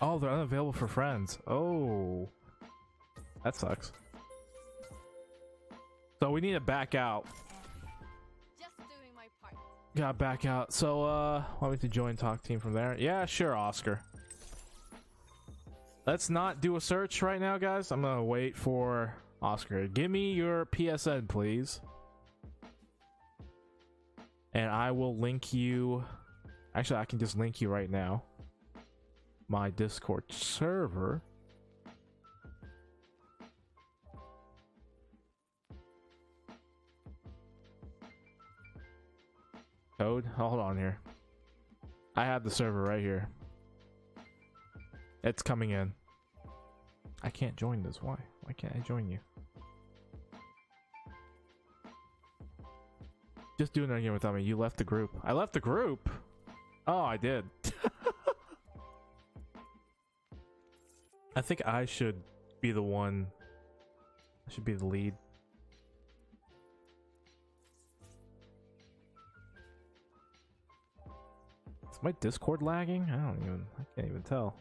Oh, they're unavailable for friends. Oh, that sucks. So we need to back out Got back out. So, want me to join talk team from there? Yeah, sure, Oscar. Let's not do a search right now, guys. I'm gonna wait for Oscar. Give me your PSN, please. And I will link you. Actually, I can just link you right now. My Discord server. Code? Oh, hold on here. I have the server right here. It's coming in. I can't join this. Why? Why can't I join you? Just doing that again without me. You left the group. I left the group? Oh, I did. I think I should be the one. I should be the lead. Is my Discord lagging? I can't even tell.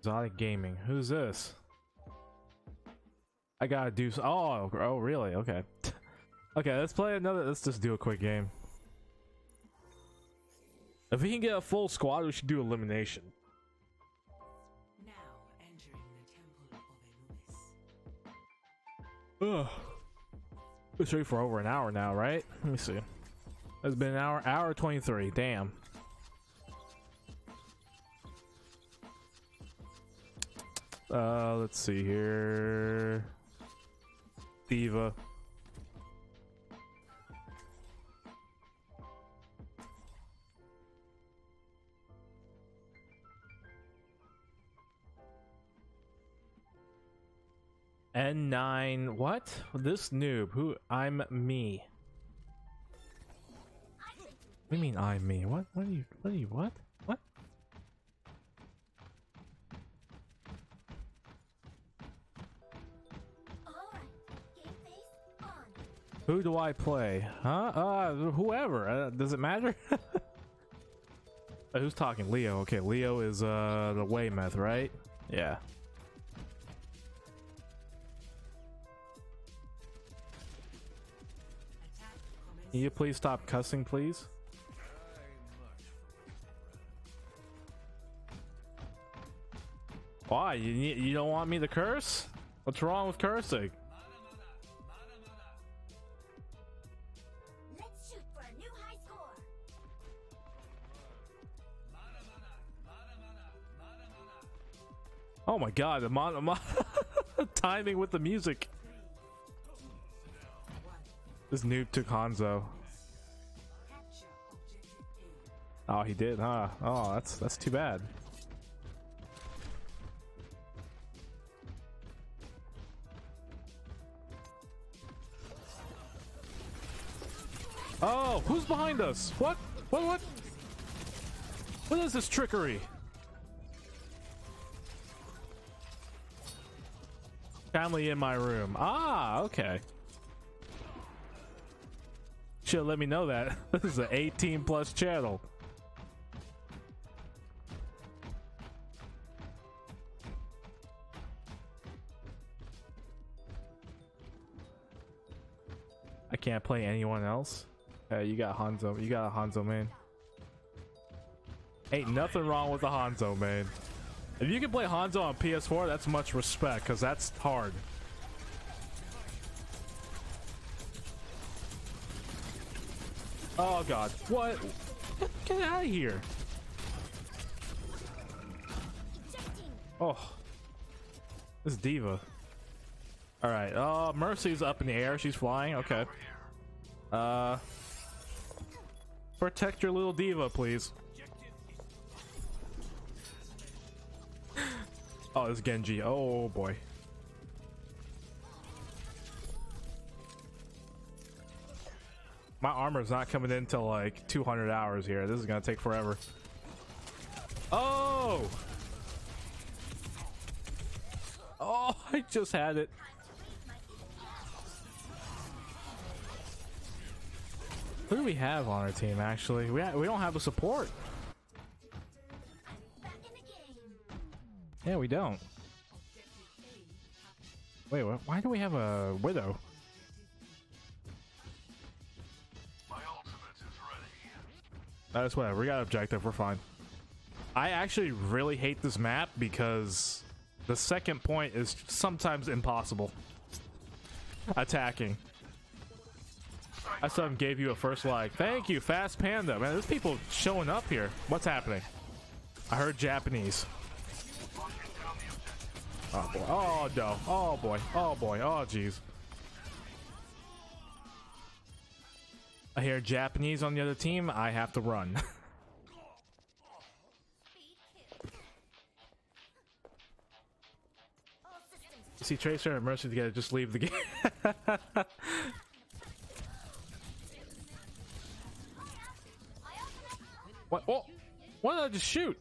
Exotic Gaming. Who's this? I gotta do. Oh, really? Okay. Okay, let's play another. Let's just do a quick game. If we can get a full squad, we should do elimination. Now entering the temple of Anubis. Ugh. Let's wait for over an hour now, right? Let me see. It's been an hour. Hour 23. Damn. Let's see here. D.Va. N9, what? This noob, who? I'm me. What do you mean I'm me? What? What? What? All right. Game face on. Who do I play? Huh? Whoever. Does it matter? Who's talking? Leo. Okay, Leo is the Weymouth, right? Yeah. Can you please stop cussing, please? Why? You don't want me to curse? What's wrong with cursing? Let's shoot for a new high score. Oh my god, the timing with the music. This noob took Hanzo. Oh, he did, huh? Oh, that's too bad. Oh, who's behind us? What? What? What is this trickery? Family in my room. Ah, okay. Should've let me know that. This is an 18+ channel. I can't play anyone else. You got Hanzo. You got a Hanzo main. Ain't nothing wrong with a Hanzo main. If you can play Hanzo on PS4, that's much respect, because that's hard. Oh god, what? Get out of here. Oh, this is D.Va. All right, Mercy's up in the air. She's flying. Okay. Protect your little D.Va, please. Oh, this is Genji. Oh boy. My armor's not coming in till like 200 hours here. This is gonna take forever. Oh! Oh, I just had it. Who do we have on our team, actually? We don't have a support. Yeah, we don't. Wait, why do we have a Widow? My ultimate is ready. That's whatever. We got objective. We're fine. I actually really hate this map because the second point is sometimes impossible. Attacking. I saw him gave you a first like. Thank you, Fast Panda. Man, there's people showing up here. What's happening? I heard Japanese. Oh boy. Oh no. Oh boy. Oh boy. Oh jeez. I hear Japanese on the other team. I have to run. You see Tracer and Mercy together, just leave the game. What? Oh, why did I just shoot?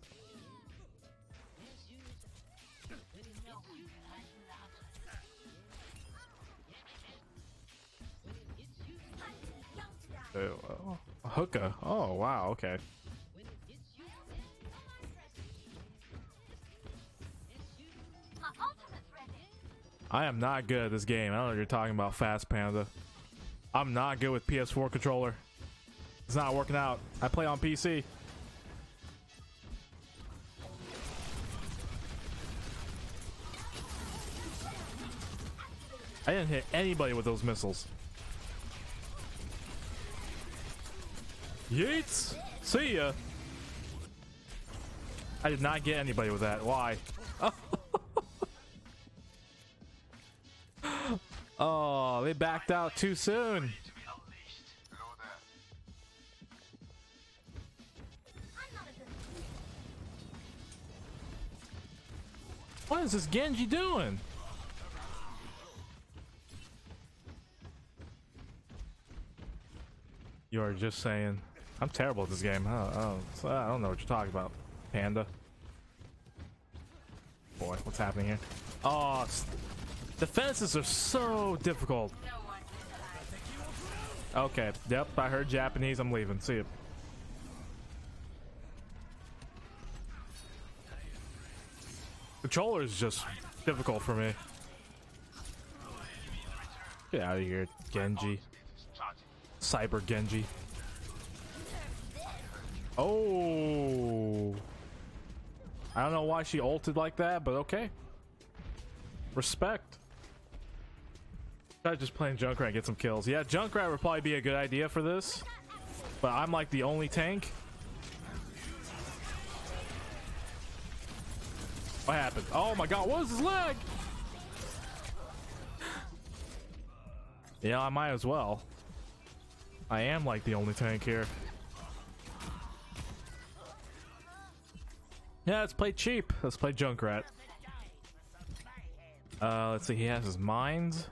A hookah. Oh wow. Okay. I am not good at this game. I don't know what you're talking about, Fast Panda. I'm not good with PS4 controller. It's not working out. I play on PC. I didn't hit anybody with those missiles. Yeets! See ya! I did not get anybody with that. Why? Oh, oh they backed out too soon. What is this Genji doing? You are just saying. I'm terrible at this game. I don't know what you're talking about, Panda. Boy, what's happening here? Oh, defenses are so difficult. Okay, yep, I heard Japanese. I'm leaving. See ya. Controller is just difficult for me. Get out of here, Genji. Cyber Genji. Oh. I don't know why she ulted like that, but okay. Respect. Try just playing Junkrat and get some kills. Yeah, Junkrat would probably be a good idea for this. But I'm like the only tank. What happened? Oh my god, what was his leg? Yeah, I might as well. I am like the only tank here. Yeah, let's play cheap. Let's play Junkrat. Let's see, he has his mines.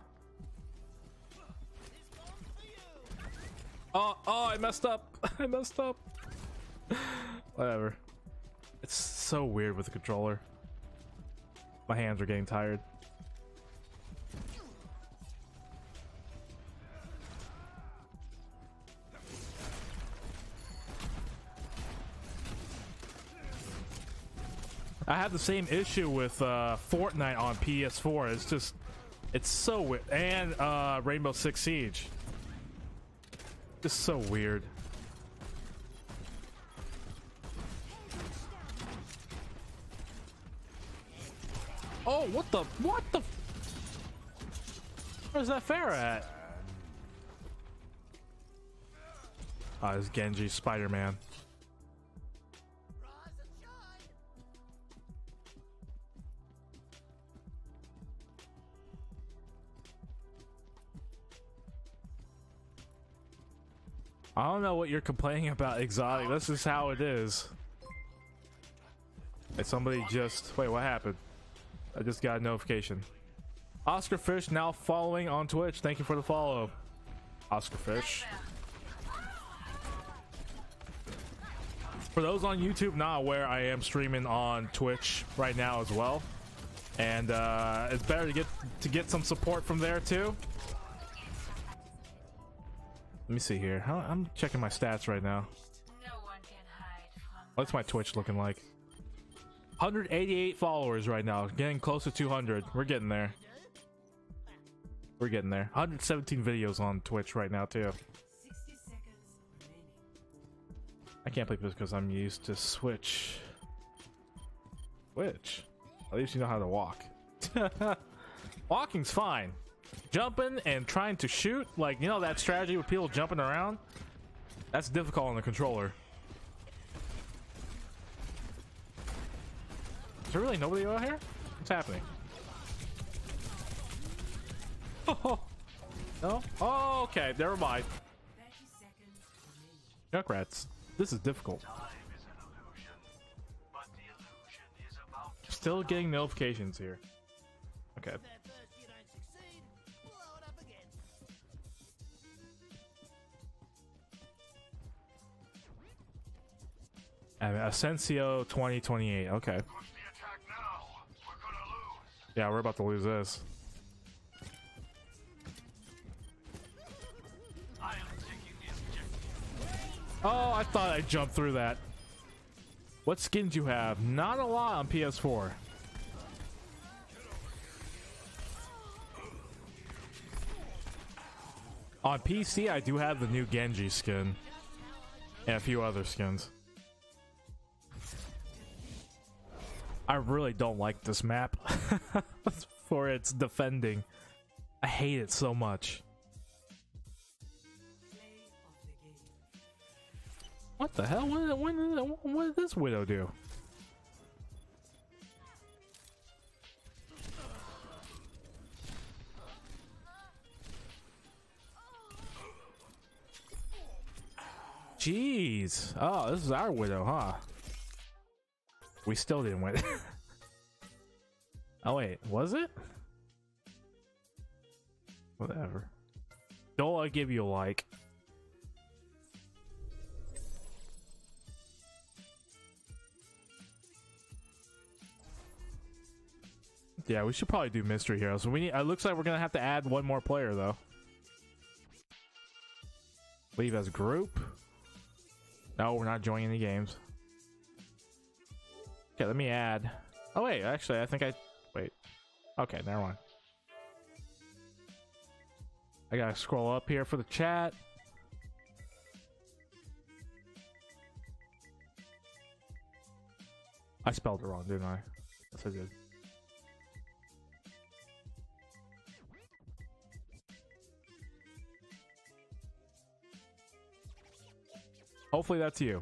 Oh, I messed up. I messed up. Whatever. It's so weird with the controller. My hands are getting tired. I have the same issue with Fortnite on PS4. It's just, it's so weird. And Rainbow Six Siege. Just so weird. Oh, what the? Where's that Pharah at? Ah, it's Genji, Spider-Man. I don't know what you're complaining about, exotic. This is how it is. Hey, somebody just, wait, what happened? I just got a notification. Oscar Fish now following on Twitch. Thank you for the follow, Oscar Fish. For those on YouTube not aware, I am streaming on Twitch right now as well, and it's better to get some support from there too. Let me see here. I'm checking my stats right now. What's my Twitch looking like? 188 followers right now, getting close to 200. We're getting there. We're getting there. 117 videos on Twitch right now too. I can't play this because I'm used to Switch. Which? At least you know how to walk. Walking's fine. Jumping and trying to shoot, like, you know that strategy with people jumping around? That's difficult on the controller. Is there really nobody out here? What's happening? Oh, no? Oh, okay, never mind. Junkrats, this is difficult. Still getting notifications here. Okay. Asensio 2028. Okay. Yeah, we're about to lose this. Oh, I thought I jumped through that. What skins you have? Not a lot on PS4. On PC, I do have the new Genji skin and a few other skins. I really don't like this map for its defending. I hate it so much. What the hell? What did this widow do? Jeez. Oh, this is our widow, huh? We still didn't win. Oh wait, was it? Whatever. Don't I give you a like. Yeah, we should probably do Mystery Heroes. We need. It looks like we're gonna have to add one more player though. Leave as group. No, we're not joining the games. Okay, let me add. Oh wait, actually, I think I wait. Okay, never mind. I gotta scroll up here for the chat. I spelled it wrong, didn't I? Yes, I did. Hopefully that's you.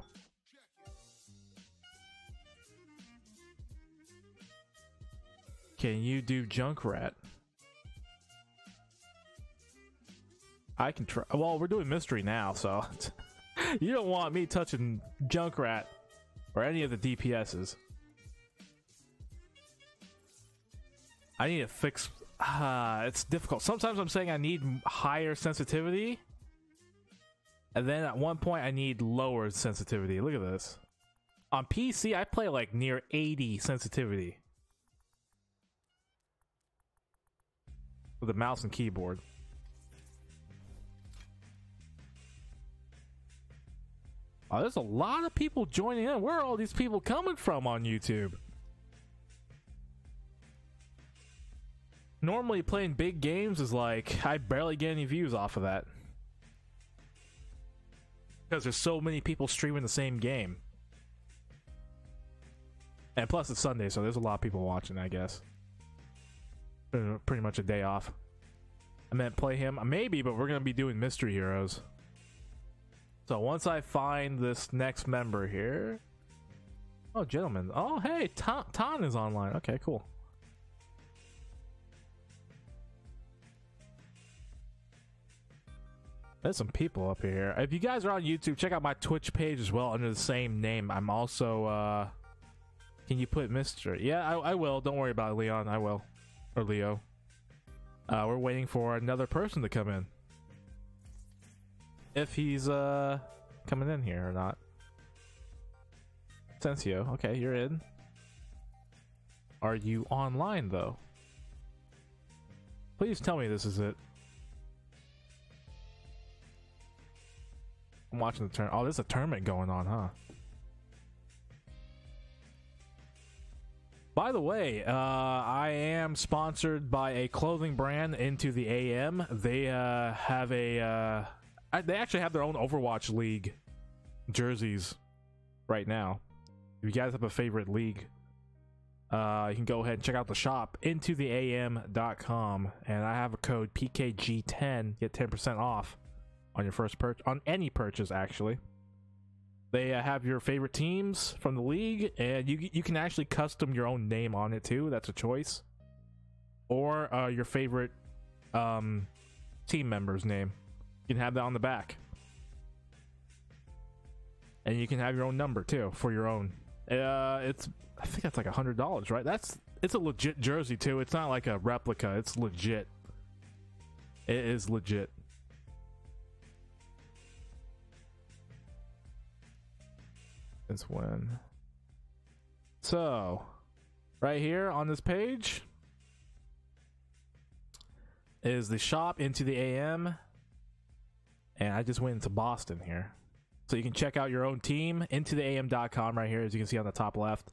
Can you do Junkrat? I can try. Well, we're doing mystery now, so you don't want me touching Junkrat or any of the DPSs. I need to fix. It's difficult. Sometimes I'm saying I need higher sensitivity, and then at one point I need lower sensitivity. Look at this. On PC, I play like near 80 sensitivity. With the mouse and keyboard. Oh, there's a lot of people joining in. Where are all these people coming from on YouTube? Normally playing big games is like, I barely get any views off of that. Because there's so many people streaming the same game. And plus it's Sunday, so there's a lot of people watching, I guess. Pretty much a day off. I meant play him maybe, but we're gonna be doing Mystery Heroes. So once I find this next member here. Oh, gentlemen. Oh, hey, Ton is online. Okay, cool. There's some people up here. If you guys are on YouTube, check out my Twitch page as well under the same name. I'm also can you put mystery? Yeah, I will. Don't worry about it, Leon. I will. Or Leo. We're waiting for another person to come in. If he's coming in here or not. Sensio, okay, you're in. Are you online though? Please tell me this is it. watching the tournament. Oh, there's a tournament going on, huh? By the way, I am sponsored by a clothing brand, IntoTheAM. They have a... they actually have their own Overwatch League jerseys right now. If you guys have a favorite league, you can go ahead and check out the shop, intotheam.com, and I have a code PKG10, get 10% off on your first purchase, on any purchase actually. They have your favorite teams from the league, and you can actually custom your own name on it too. That's a choice, or your favorite team member's name. You can have that on the back, and you can have your own number too for your own. It's I think that's like $100, right? That's it's a legit jersey too. It's not like a replica. It's legit. It is legit. Since when? So, right here on this page is the shop IntoTheAM, and I just went into Boston here. So you can check out your own team, IntoTheAM.com right here, as you can see on the top left.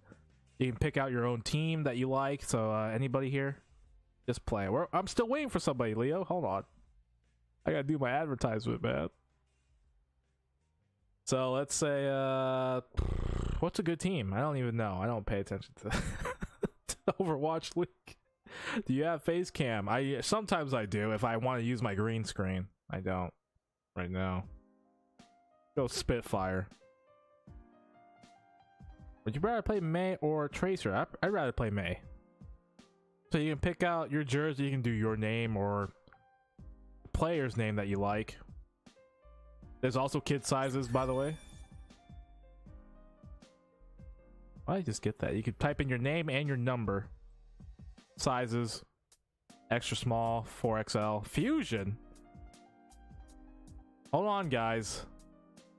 You can pick out your own team that you like. So anybody here, just play. I'm still waiting for somebody, Leo. Hold on, I gotta do my advertisement, man. So let's say, what's a good team? I don't even know. I don't pay attention to, to Overwatch League. Do you have face cam? Sometimes I do if I want to use my green screen. I don't right now. Go Spitfire. Would you rather play Mei or Tracer? I'd rather play Mei. So you can pick out your jersey. You can do your name or player's name that you like. There's also kid sizes, by the way. I just get that. You can type in your name and your number. Sizes. Extra small, 4XL. Fusion! Hold on, guys.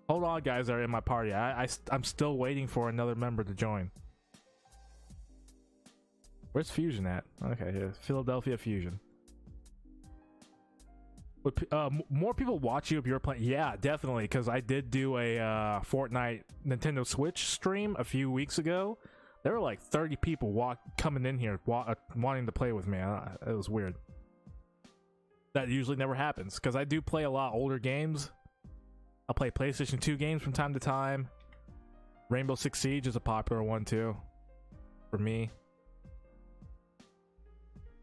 Hold on, guys that are in my party. I'm still waiting for another member to join. Where's Fusion at? Okay, here. Philadelphia Fusion. Would more people watch you if you're playing? Yeah, definitely, because I did do a Fortnite Nintendo Switch stream a few weeks ago. There were like 30 people coming in here wanting to play with me. It was weird. That usually never happens because I do play a lot older games. I play PlayStation 2 games from time to time. Rainbow Six Siege is a popular one too for me.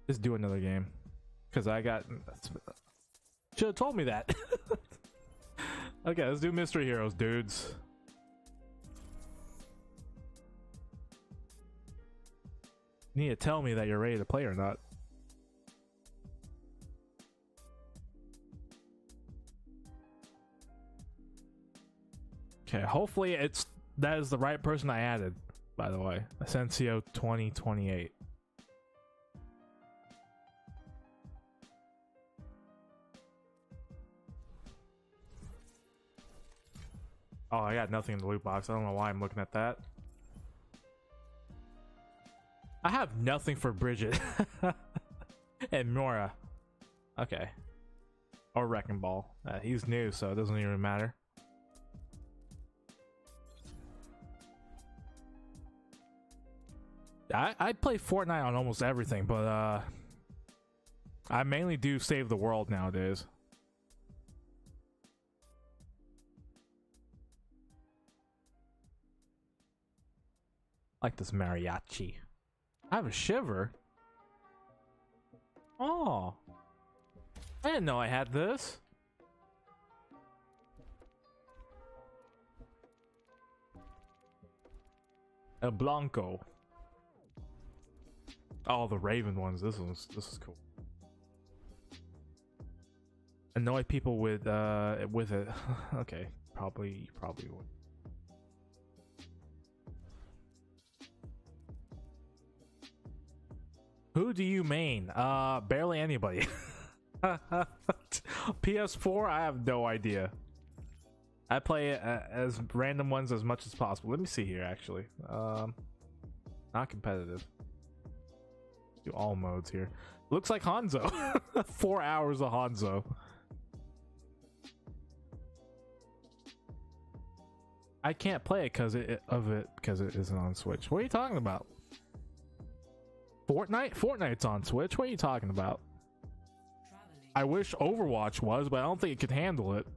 Just do another game because I got... Should have told me that. Okay, let's do Mystery Heroes, dudes. You need to tell me that you're ready to play or not. Okay, hopefully that is the right person I added, by the way. Asensio 2028. Oh, I got nothing in the loot box. I don't know why I'm looking at that. I have nothing for Brigitte and Nora. Okay. Or Wrecking Ball. He's new, so it doesn't even matter. I play Fortnite on almost everything, but I mainly do Save the World nowadays. Like this mariachi. I have a shiver. Oh, I didn't know I had this. El Blanco. Oh, the Raven ones. This is cool. Annoy people with it. Okay, probably would. Who do you main? Barely anybody. PS4, I have no idea. I play as random ones as much as possible. Let me see here, actually. Not competitive. Do all modes here. Looks like Hanzo. 4 hours of Hanzo. I can't play it because it isn't on Switch. What are you talking about? Fortnite? Fortnite's on Switch. What are you talking about? I wish Overwatch was, but I don't think it could handle it.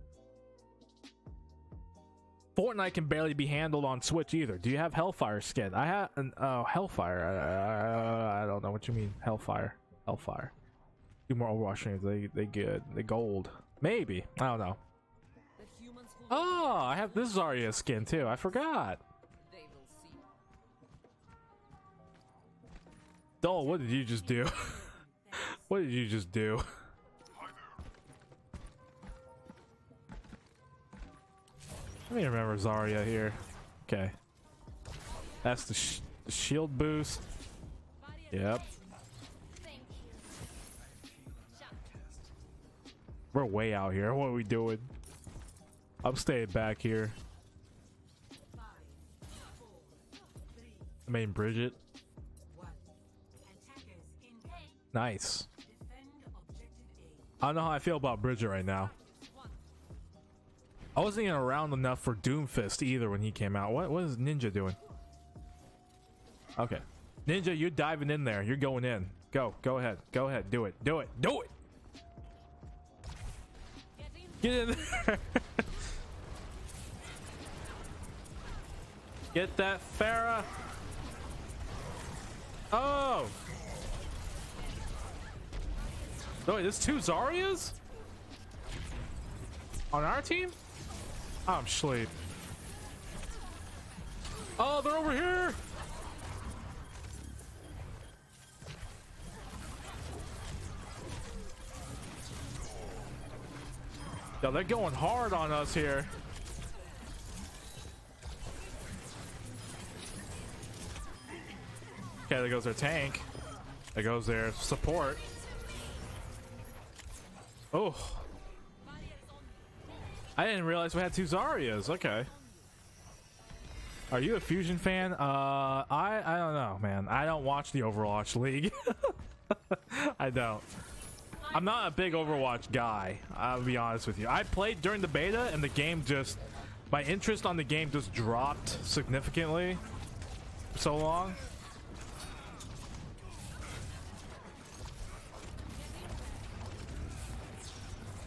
Fortnite can barely be handled on Switch either. Do you have Hellfire skin? I have an Hellfire. I don't know what you mean. Hellfire. Do more Overwatch streams. They good. They gold. Maybe. I don't know. Oh, I have this Zarya skin too. I forgot. Dole, what did you just do? What did you just do? Let me remember Zarya here. Okay. That's the shield boost. Yep. We're way out here. What are we doing? I'm staying back here. I mean, Brigitte. Nice. I don't know how I feel about Brigitte right now. I wasn't even around enough for Doomfist either when he came out. What is Ninja doing? Okay. Ninja, you're diving in there. You're going in. Go ahead. Go ahead. Do it. Get in there. Get that Pharah. Oh. No, wait, there's two Zaryas? On our team? I'm asleep. Oh, they're over here! Yo, they're going hard on us here. Okay, there goes their tank. There goes their support. Oh. I didn't realize we had two Zaryas. Okay. Are you a Fusion fan? I don't know, man. I don't watch the Overwatch League. I don't. I'm not a big Overwatch guy, I'll be honest with you. I played during the beta and the game just... my interest on the game just dropped significantly for so long.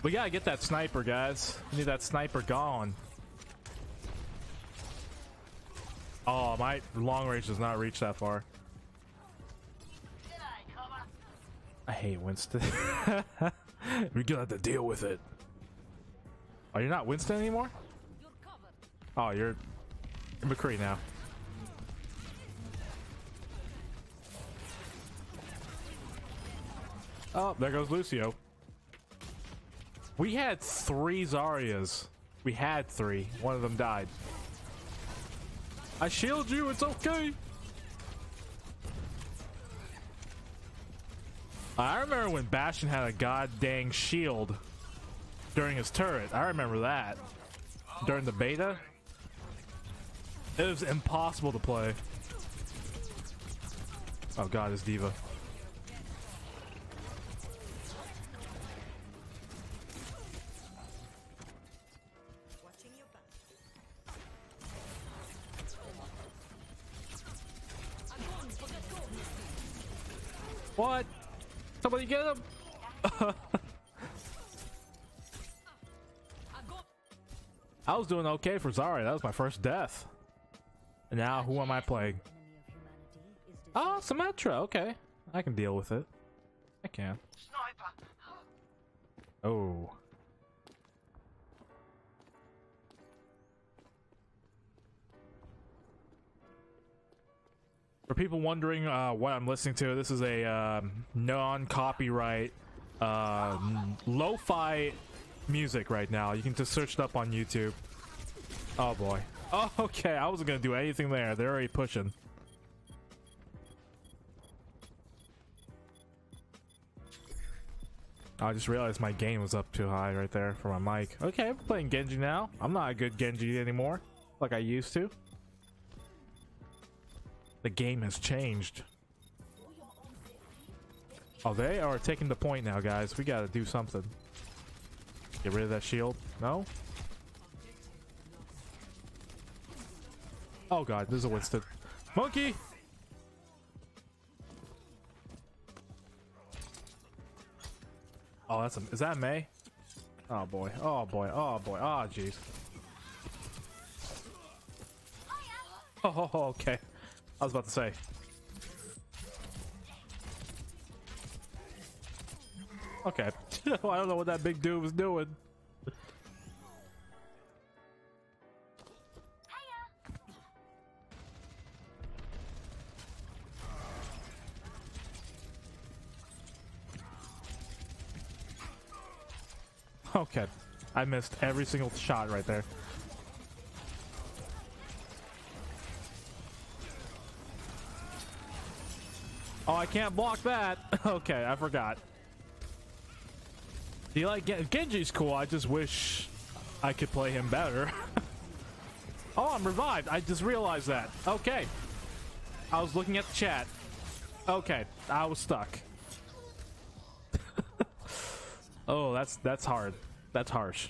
We gotta get that sniper, guys. We need that sniper gone. Oh, my long range does not reach that far. I hate Winston. We're gonna have to deal with it. Oh, you're not Winston anymore? Oh, you're McCree now. Oh, there goes Lucio. We had three Zaryas. We had three. One of them died. I shield you. It's okay. I remember when Bastion had a god dang shield during his turret. I remember that. During the beta. It was impossible to play. Oh god, it's D.Va. What? Somebody get him! I was doing okay for Zarya. That was my first death. And now who am I playing? Oh, Symmetra. Okay, I can deal with it. I can. Oh. For people wondering what I'm listening to, this is a non-copyright lo-fi music right now. You can just search it up on YouTube. Oh boy. Oh, okay, I wasn't gonna do anything there. They're already pushing. I just realized my gain was up too high right there for my mic. Okay, I'm playing Genji now. I'm not a good Genji anymore, like I used to. The game has changed. Oh, they are taking the point now, guys. We gotta do something. Get rid of that shield. No? Oh god, there's a Winston. Monkey! Oh, that's a, is that Mei? Oh boy, oh boy, oh boy, oh jeez. Oh, okay. I was about to say. Okay. I don't know what that big dude was doing. Okay, I missed every single shot right there. Oh, I can't block that. Okay, I forgot. Do you like Genji's cool? I just wish I could play him better. Oh, I'm revived. I just realized that. Okay, I was looking at the chat. Okay, I was stuck. Oh, that's hard. That's harsh.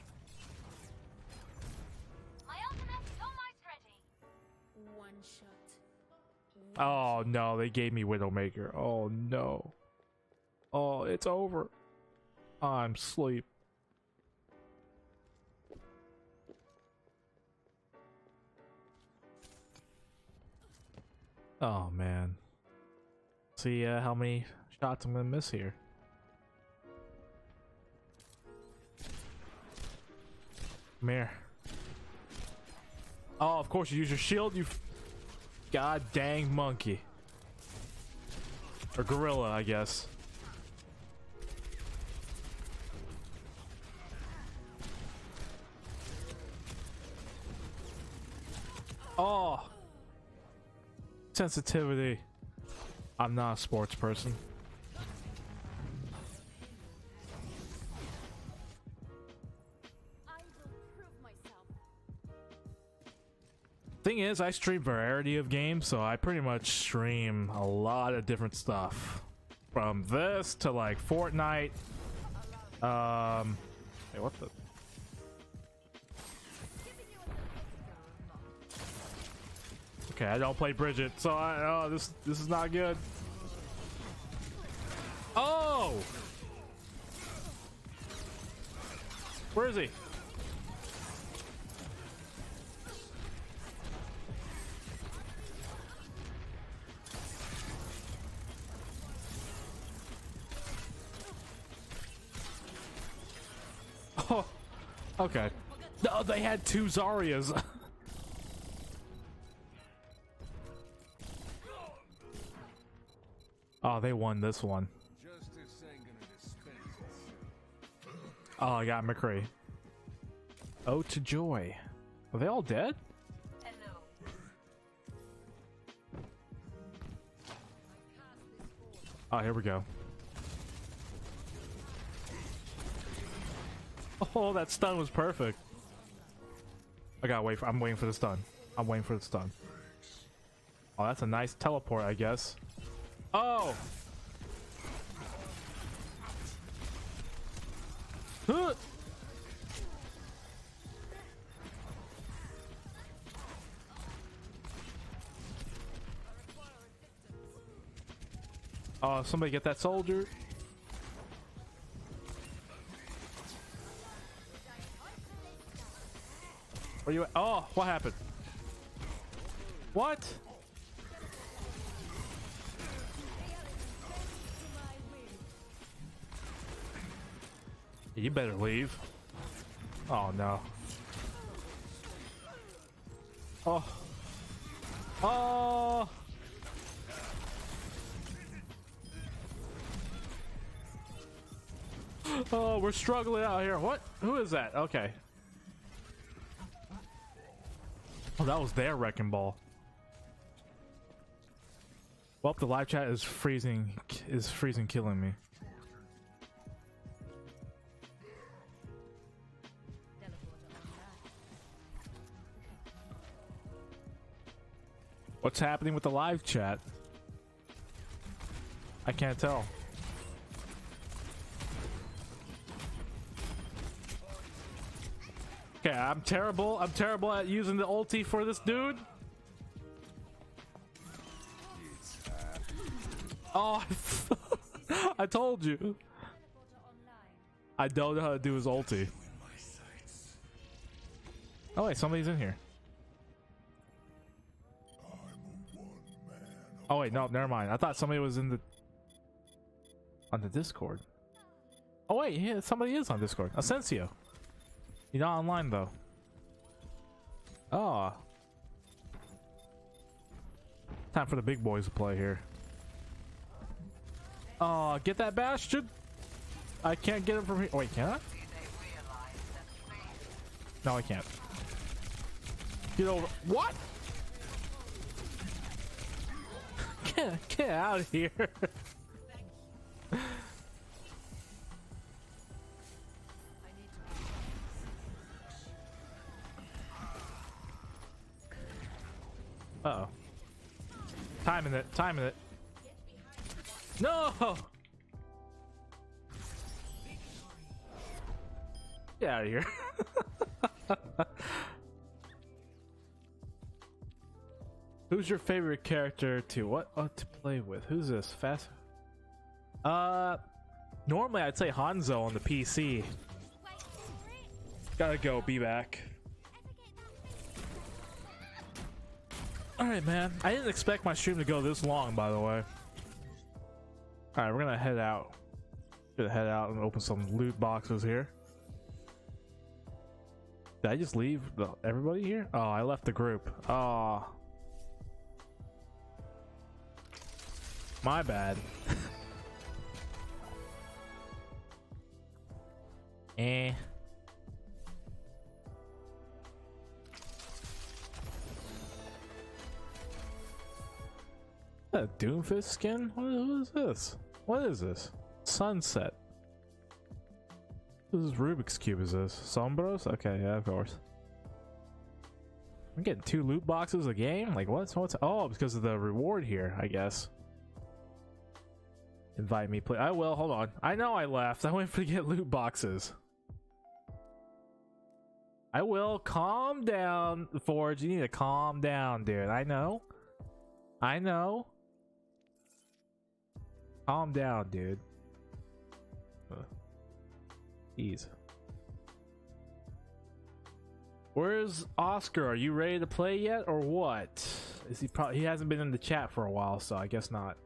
My ultimate's almost ready. One shot. Oh no, they gave me Widowmaker. Oh no. Oh, it's over. I'm asleep. Oh man. See how many shots I'm gonna miss here. Come here. Oh, of course you use your shield, you god dang monkey. Or gorilla, I guess. Oh, sensitivity. I'm not a sports person. Thing is, I stream variety of games, so I pretty much stream a lot of different stuff. From this to like Fortnite. Hey, what the? Okay, I don't play Brigitte, so I, oh, this is not good. Oh! Where is he? Okay. No, they had two Zaryas. Oh, they won this one. Oh, I got McCree. Oh, to joy. Are they all dead? Hello. Oh, here we go. Oh, that stun was perfect. I gotta wait for, I'm waiting for the stun. I'm waiting for the stun. Oh, that's a nice teleport, I guess. Oh! Huh. Oh, somebody get that soldier. Where you at? Oh, what happened? What? You better leave. Oh no. Oh. Oh. Oh, we're struggling out here. What? Who is that? Okay. Oh, that was their Wrecking Ball. Well, the live chat is freezing killing me. What's happening with the live chat? I can't tell. Okay, I'm terrible at using the ulti for this dude. off. I told you. I don't know how to do his ulti. Oh wait, somebody's in here. Oh wait, no, never mind. I thought somebody was in the on the Discord. Oh wait, yeah, somebody is on Discord. Asensio. You're not online though. Oh. Time for the big boys to play here. Oh, get that Bastion! I can't get him from here. Oh, wait, can I? No, I can't. Get over. What? Get out of here. Uh oh. Timing it, timing it. No! Get out of here. Who's your favorite character to what to play with? Who's this? Fast. Normally I'd say Hanzo on the PC. Gotta go, be back. Alright, man. I didn't expect my stream to go this long, by the way. Alright, we're gonna head out. Gonna head out and open some loot boxes here. Did I just leave everybody here? Oh, I left the group. Oh. My bad. Eh. A Doomfist skin? What is this? What is this? Sunset. This is Rubik's Cube. Is this Sombros? Okay, yeah, of course. I'm getting 2 loot boxes a game. Like what's? Oh, because of the reward here, I guess. Invite me, please. I will. Hold on. I know I left. I went for to get loot boxes. I will. Calm down, Forge. You need to calm down, dude. I know. I know. Calm down, dude. Jeez. Where's Oscar? Are you ready to play yet or what? Is he probably he hasn't been in the chat for a while, so I guess not.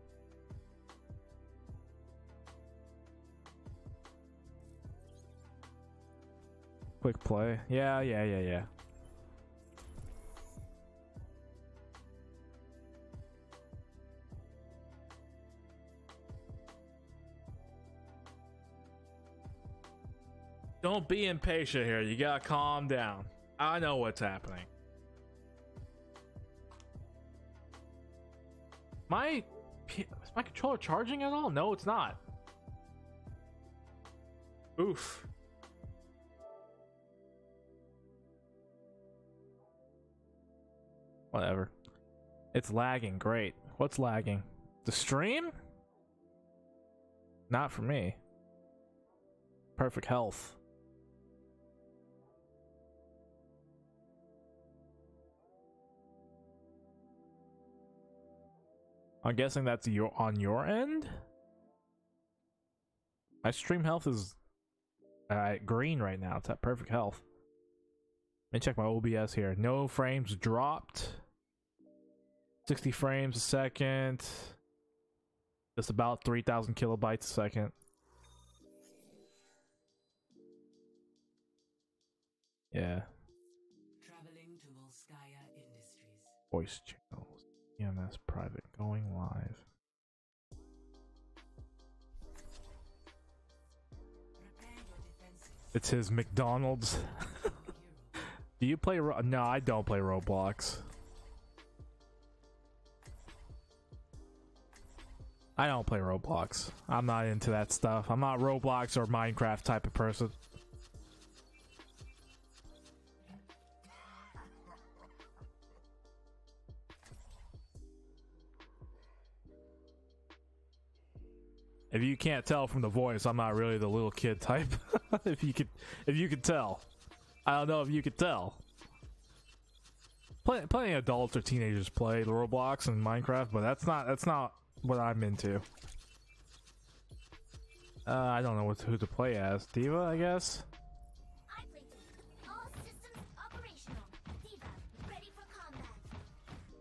Quick play. Yeah. Don't be impatient here. You gotta calm down. I know what's happening. Is my controller charging at all? No, it's not. Oof. Whatever. It's lagging. Great. What's lagging? The stream? Not for me. Perfect health. I'm guessing that's on your end. My stream health is green right now. It's at perfect health. Let me check my OBS here. No frames dropped. 60 frames a second. Just about 3,000 kilobytes a second. Yeah. Traveling to Volskaya Industries. Voice channel. EMS private going live. It's his McDonald's. Do you play No, I don't play Roblox. I don't play Roblox. I'm not into that stuff. I'm not Roblox or Minecraft type of person. If you can't tell from the voice, I'm not really the little kid type. if you could tell. I don't know if you could tell. Plenty of adults or teenagers play Roblox and Minecraft, but that's not what I'm into. I don't know who to play as. D.Va, I guess. I play D.Va. All systems operational. D.Va, ready for combat.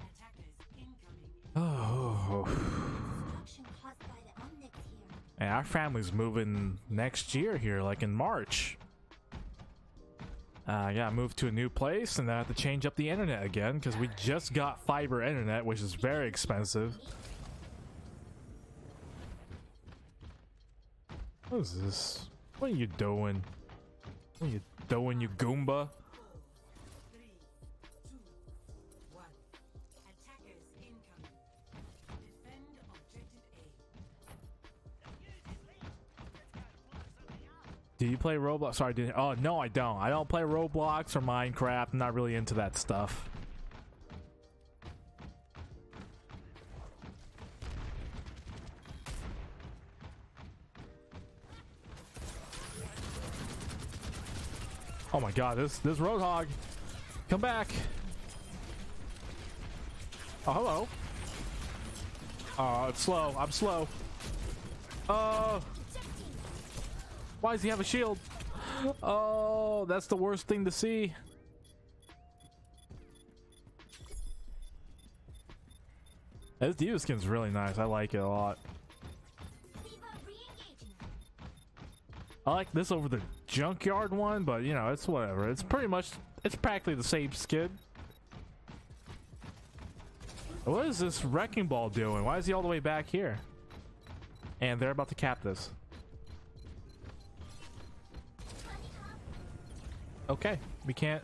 Attackers incoming. Oh. Destruction caused by the Omnics here. Hey, our family's moving next year here, like in March. I gotta move to a new place, and I have to change up the internet again because we just got fiber internet, which is very expensive. What is this? What are you doing? What are you doing, you Goomba? Three, two, one. Attackers incoming. Defend objective A. Do you play Roblox? Sorry, did oh no, I don't. I don't play Roblox or Minecraft. I'm not really into that stuff. Oh my god, this Roadhog! Come back! Oh, hello! It's slow, I'm slow. Why does he have a shield? Oh, that's the worst thing to see. This D.Va skin's really nice, I like it a lot. I like this over the junkyard one, but you know, it's whatever. It's pretty much, it's practically the same skin. What is this Wrecking Ball doing? Why is he all the way back here? And they're about to cap this. Okay, we can't,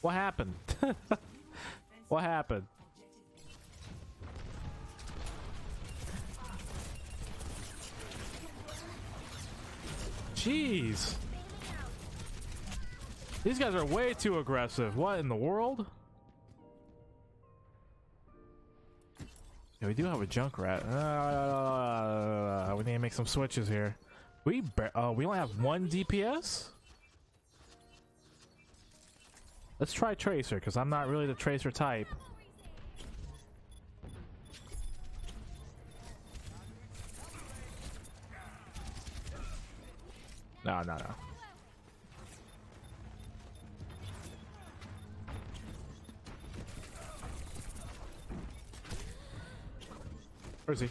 what happened? What happened? Jeez, these guys are way too aggressive. What in the world? Yeah, we do have a Junkrat. We need to make some switches here. We only have one DPS. Let's try Tracer because I'm not really the Tracer type. No. Where is he?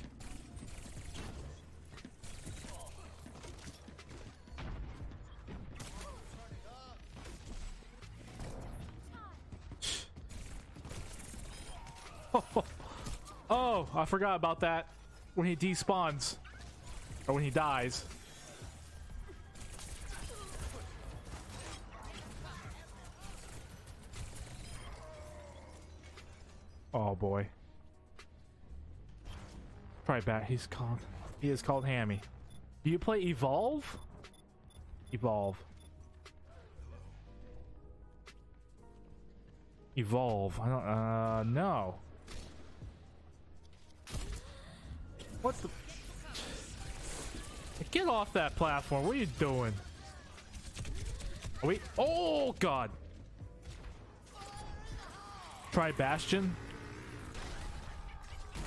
Oh, I forgot about that. When he despawns, or when he dies. Oh boy. Probably bad. He's called. He is called Hammy. Do you play Evolve? Evolve. I don't. No. What the? Get off that platform. What are you doing? Are we? Oh god. Try Bastion.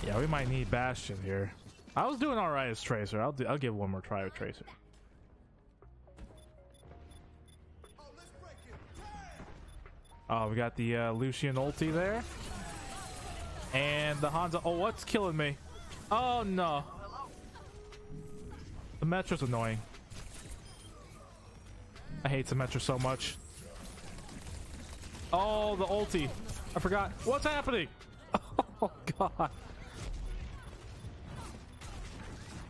Yeah, we might need Bastion here. I was doing all right as Tracer. I'll give one more try with Tracer. Oh, we got the Lucian ulti there, and the Hanzo. Oh, what's killing me? Oh no, the Symmetra's annoying. I hate Symmetra so much. Oh, the ulti. I forgot. What's happening? Oh god.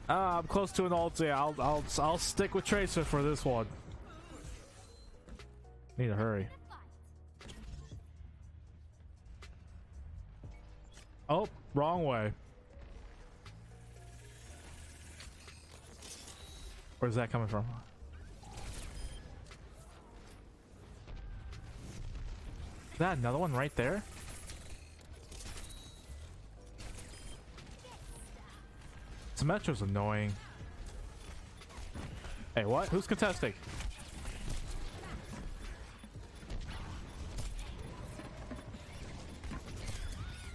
I'm close to an ulti. I'll stick with Tracer for this one. Need to hurry. Oh, wrong way. Where's that coming from? Is that another one right there? Symmetra's annoying. Hey, what? Who's contesting?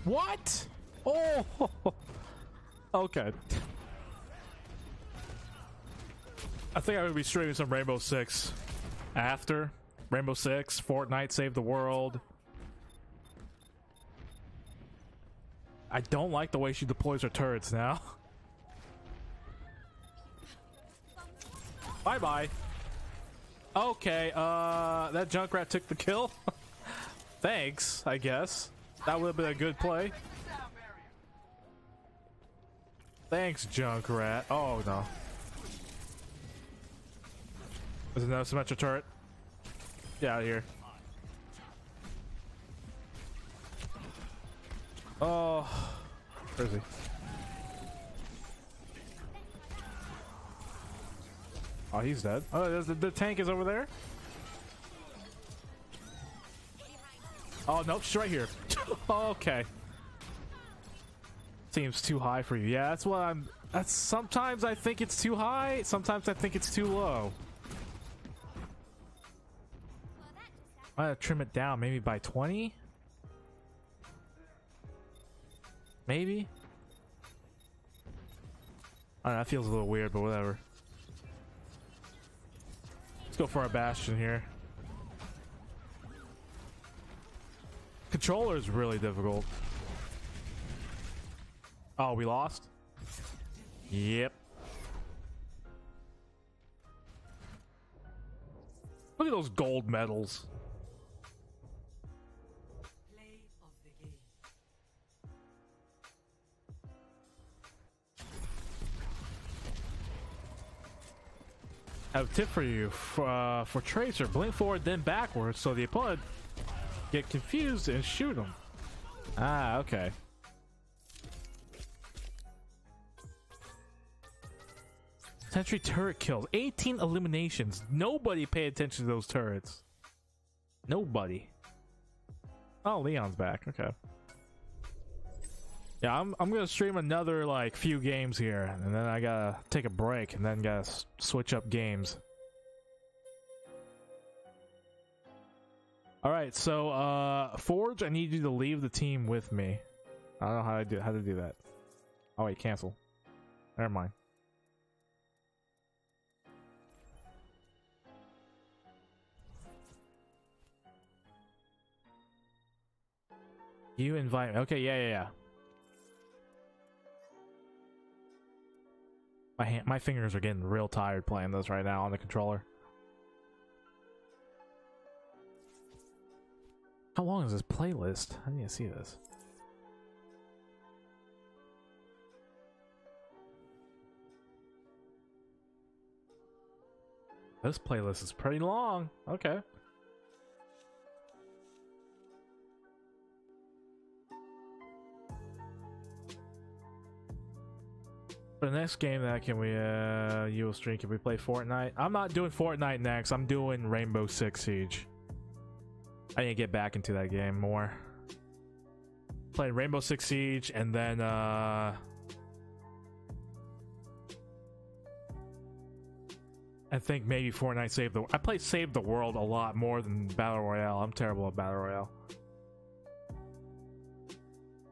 What? Oh! Okay. I think I'm gonna be streaming some Rainbow Six after. Rainbow Six, Fortnite, Save the World. I don't like the way she deploys her turrets now. Bye-bye. Okay, that Junkrat took the kill. Thanks, I guess. That would have been a good play. Thanks, Junkrat. Oh, no. There's another Symmetra turret. Get out of here. Oh, where is he? Oh, he's dead. Oh, the tank is over there. Oh, nope, she's right here. Okay. Seems too high for you. Yeah, that's what I'm... That's, sometimes I think it's too high, sometimes I think it's too low. I'm gonna trim it down, maybe by 20? Maybe? I don't know, that feels a little weird, but whatever. Let's go for our Bastion here. Controller is really difficult. Oh, we lost? Yep. Look at those gold medals. Play of the game. I have a tip for you for Tracer. Blink forward, then backwards, so the opponent get confused and shoot them. Ah, okay. Sentry turret kills. 18 eliminations. Nobody pay attention to those turrets. Nobody. Oh, Leon's back. Okay. Yeah, I'm gonna stream another like few games here, and then I gotta take a break, and then gotta switch up games. All right, so Forge, I need you to leave the team with me. I don't know how to do that. Oh wait, cancel. Never mind. You invite me. Okay, yeah. My fingers are getting real tired playing this right now on the controller. How long is this playlist? I need to see this. This playlist is pretty long. Okay. For the next game that can we play Fortnite? I'm not doing Fortnite next. I'm doing Rainbow Six Siege. I need to get back into that game more. Play Rainbow Six Siege and then I think maybe Fortnite I play Save the World a lot more than Battle Royale. I'm terrible at Battle Royale.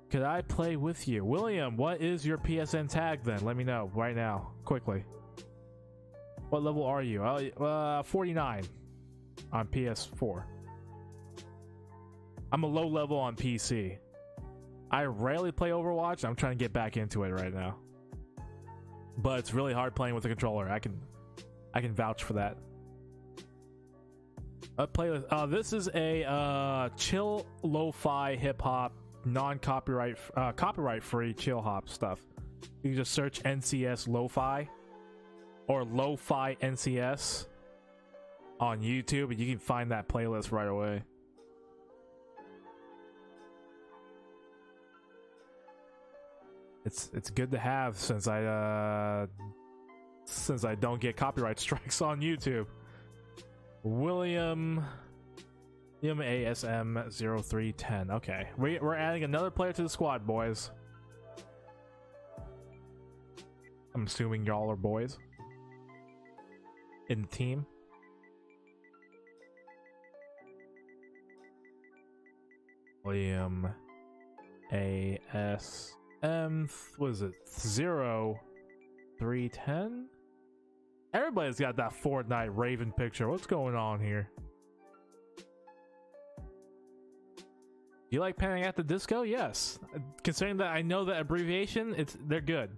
Could I play with you? William, what is your PSN tag then? Let me know right now, quickly. What level are you? 49 on PS4. I'm a low level on PC. I rarely play Overwatch. I'm trying to get back into it right now. But it's really hard playing with the controller. I can vouch for that. A playlist. This is a chill lo-fi hip hop non-copyright copyright free chill hop stuff. You can just search NCS lo-fi or lo-fi NCS on YouTube and you can find that playlist right away. It's good to have since I don't get copyright strikes on YouTube. William ASM0310. Okay, we're adding another player to the squad, boys. I'm assuming y'all are boys in the team. William ASM, what is it, 0310? Everybody's got that Fortnite Raven picture. What's going on here? You like panning at the disco? Yes. Considering that I know that abbreviation, they're good.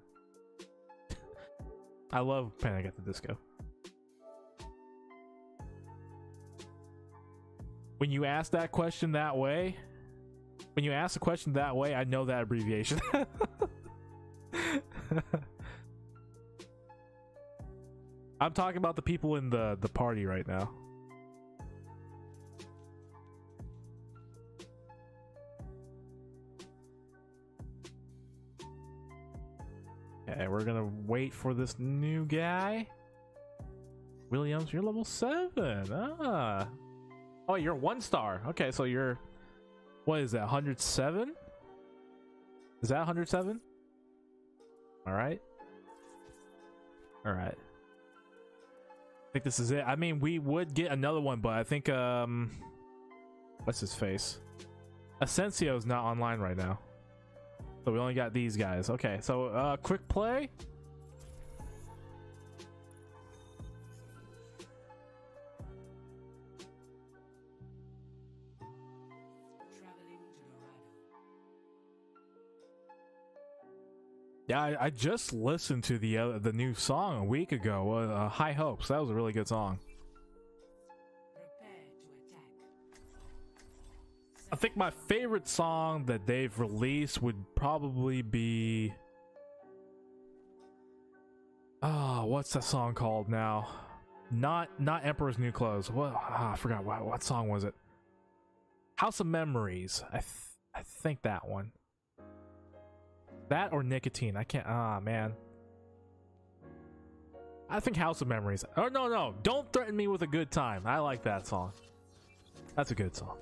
I love Panic at the Disco. When you ask that question that way, I know that abbreviation. I'm talking about the people in the party right now. Okay, we're gonna wait for this new guy. Williams, you're level 7. Ah. Oh, you're 1 star. Okay, so you're, what is that, 107? Is that 107? Alright. Alright. I think this is it. I mean, we would get another one, but I think what's his face? Asensio's not online right now. So we only got these guys. Okay, so quick play. Yeah, I just listened to the new song a week ago. High Hopes. That was a really good song. I think my favorite song that they've released would probably be, oh, what's that song called now? Not Emperor's New Clothes. What? Oh, I forgot. What song was it? House of Memories. I think that one. That or Nicotine. I can't. Ah, man. I think House of Memories. Oh, no. Don't Threaten Me with a Good Time. I like that song. That's a good song.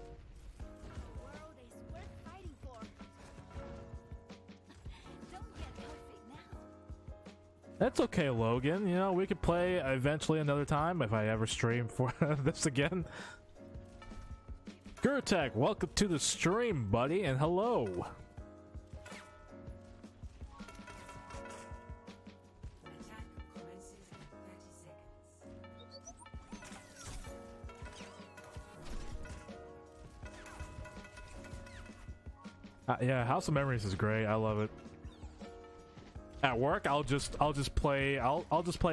That's okay, Logan. You know, we could play eventually another time if I ever stream for this again. Gurtek, welcome to the stream, buddy, and hello. Yeah, House of Memories is great. I love it. At work, I'll just play a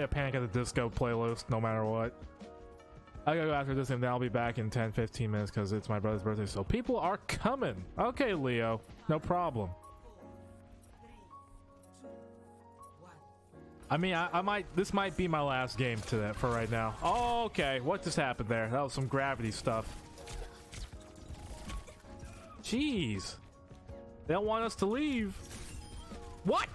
Panic at the Disco playlist no matter what. I gotta go after this and then I'll be back in 10-15 minutes because it's my brother's birthday, so people are coming. Okay, Leo, no problem. I mean, I might, this might be my last game to that for right now. Oh, okay, what just happened there? That was some gravity stuff. Jeez, they don't want us to leave. What?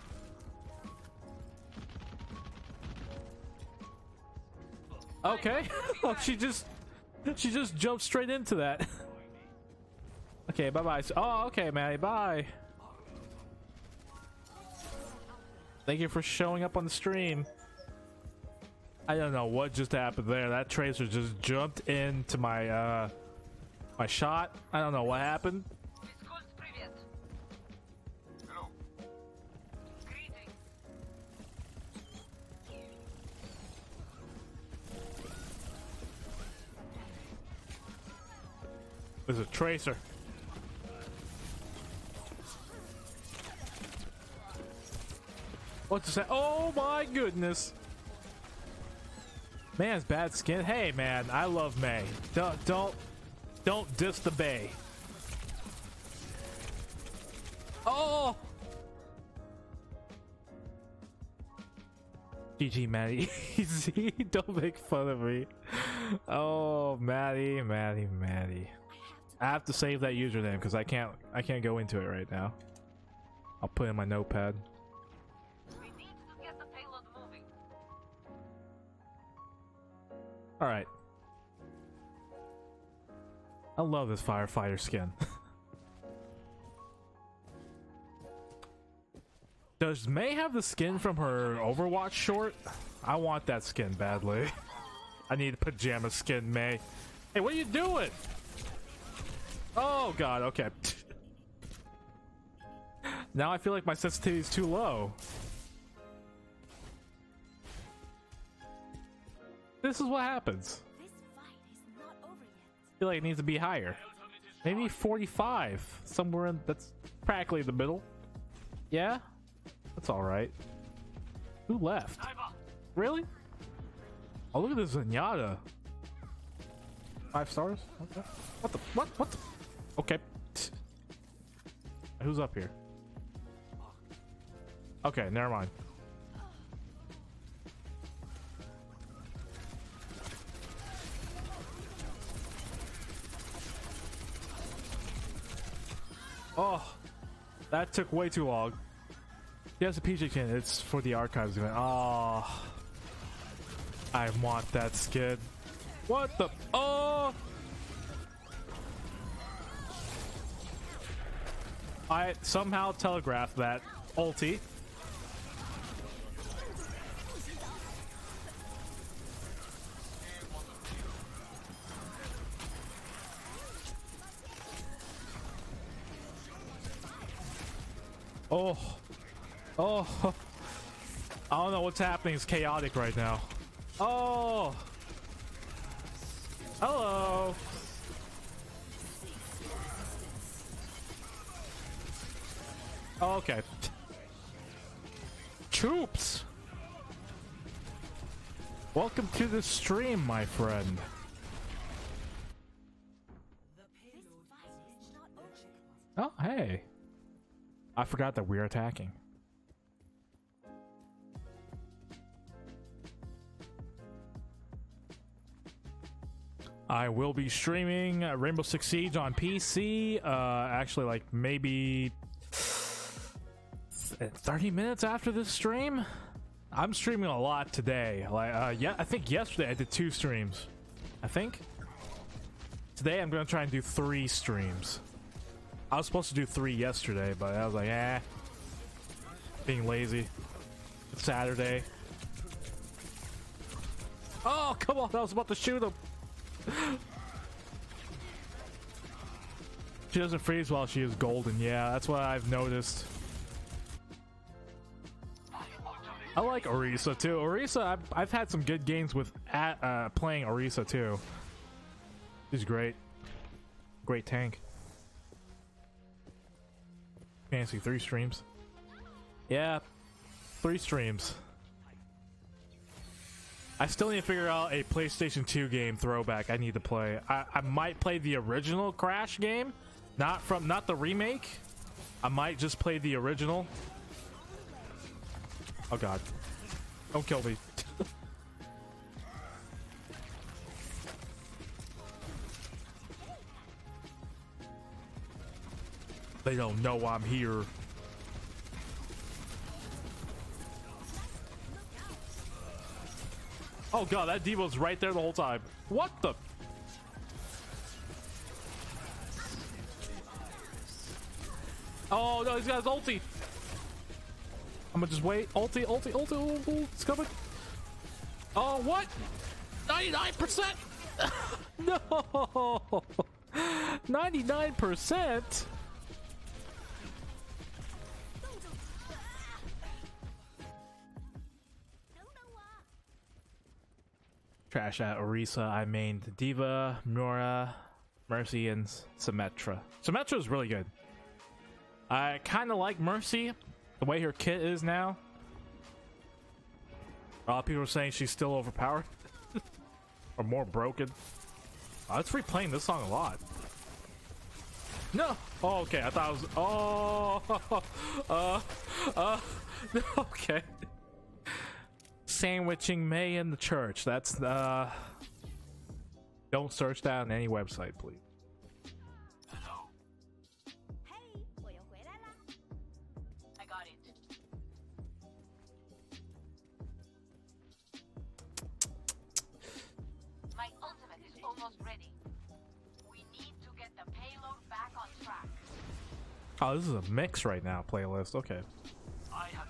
Okay. Oh, she just jumped straight into that. Okay, bye-bye. Oh, okay, Maddie, bye. Thank you for showing up on the stream. I don't know what just happened there. That Tracer just jumped into my my shot. I don't know what happened. There's a Tracer. What's that? Oh my goodness. Man's bad skin. Hey man, I love Mei. Don't diss the Bay. Oh. GG Maddie. Easy. Don't make fun of me. Oh, Maddie. I have to save that username because I can't go into it right now. I'll put it in my notepad. We need to get the payload moving. All right. I love this firefighter skin. Does Mei have the skin from her Overwatch short? I want that skin badly. I need pajama skin, Mei. Hey, what are you doing? Oh god, okay. Now I feel like my sensitivity is too low. This is what happens. This fight is not over yet. I feel like it needs to be higher. Maybe 45, somewhere in that's practically the middle. Yeah, that's all right. Who left? Really? Oh, look at this Zenyatta. 5 stars? Okay. What the? What? What? The? Okay. Who's up here? Okay, never mind. Oh, that took way too long. Yes, a PJ can. It's for the archives event. Oh, I want that skid. What the? Oh, I somehow telegraphed that ulti. Oh, oh, I don't know what's happening. It's chaotic right now. Oh, hello. Okay. Troops. Welcome to the stream, my friend. Oh, hey. I forgot that we're attacking. I will be streaming Rainbow Six Siege on PC. Actually, like maybe 30 minutes after this stream. I'm streaming a lot today. Like, yeah, I think yesterday I did 2 streams. I think today I'm gonna try and do 3 streams. I was supposed to do 3 yesterday, but I was like, eh. Being lazy. It's Saturday. Oh, come on. I was about to shoot him. She doesn't freeze while she is golden. Yeah, that's what I've noticed. I like Orisa, too. Orisa, I've had some good games with playing Orisa, too. She's great. Great tank. Fancy 3 streams. Yeah, 3 streams. I still need to figure out a PlayStation 2 game throwback I need to play. I might play the original Crash game, not the remake. I might just play the original. Oh god. Don't kill me. They don't know I'm here. Oh god, that D.Va was right there the whole time. What the? Oh no, he's got his ulti. I'm gonna just wait. Ulti, ulti, ulti, ulti. It's coming. Oh, what? 99%? No! 99%? Trash at Orisa. I mained D.Va, Nora, Mercy, and Symmetra. Symmetra is really good. I kind of like Mercy, the way her kit is now. A lot of people are saying she's still overpowered. Or more broken. I was replaying this song a lot. No! Oh, okay. I thought it was... Oh! Okay. Sandwiching Mei in the church. That's the... Don't search that on any website, please. Hello. Hey, I got it. My ultimate is almost ready. We need to get the payload back on track. Oh, this is a mix right now, playlist. Okay. I have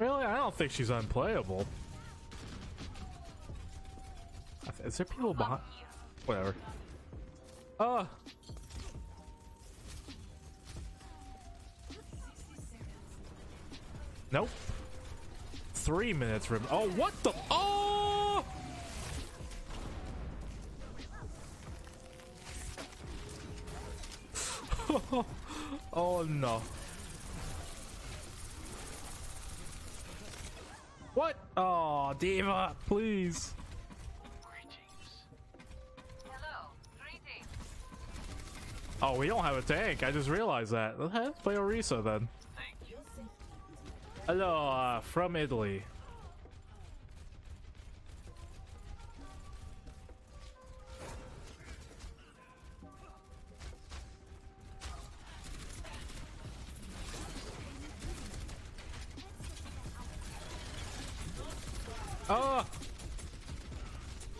really? I don't think she's unplayable. Is there people behind? Whatever. Oh! Nope. 3 minutes rem- Oh, what the- Oh! Oh, no. What? Oh, D.Va, please. Hello, greetings. Oh, we don't have a tank. I just realized that. Let's play Orisa then. Thank you. Hello, from Italy.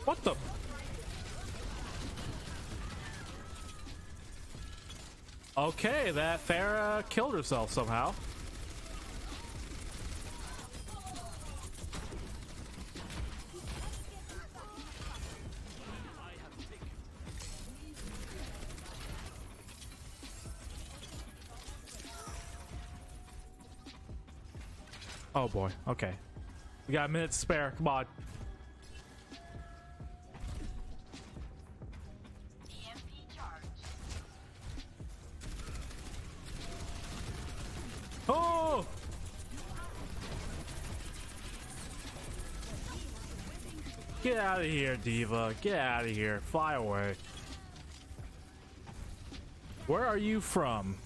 What the? Okay, that Pharah killed herself somehow. Oh boy, okay. We got a minute to spare, come on. Oh! Get out of here, D.Va. Get out of here. Fly away. Where are you from?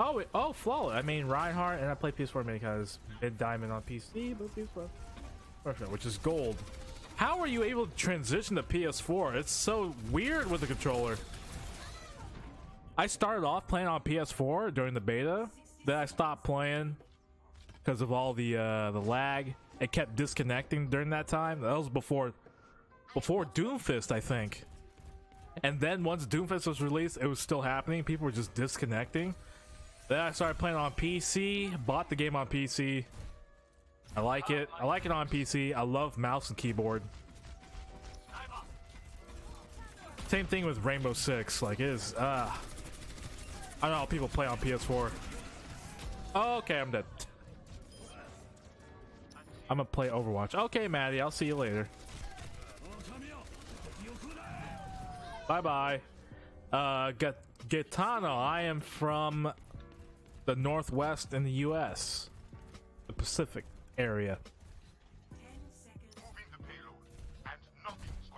Oh, wait. Oh, flawless. I mean, Reinhardt, and I play PS4 because mid diamond on PC, but PS4. Perfect, which is gold. How are you able to transition to PS4? It's so weird with the controller. I started off playing on PS4 during the beta. Then I stopped playing because of all the lag. It kept disconnecting during that time. That was before Doomfist, I think. And then once Doomfist was released, it was still happening. People were just disconnecting. Then I started playing on PC, bought the game on PC. I like it. I like it on PC. I love mouse and keyboard. Same thing with Rainbow Six. Like, it is, I don't know how people play on PS4. Okay, I'm dead. I'm gonna play Overwatch. Okay, Maddie, I'll see you later. Bye-bye. Gitano, I am from the Northwest in the U.S. The Pacific area.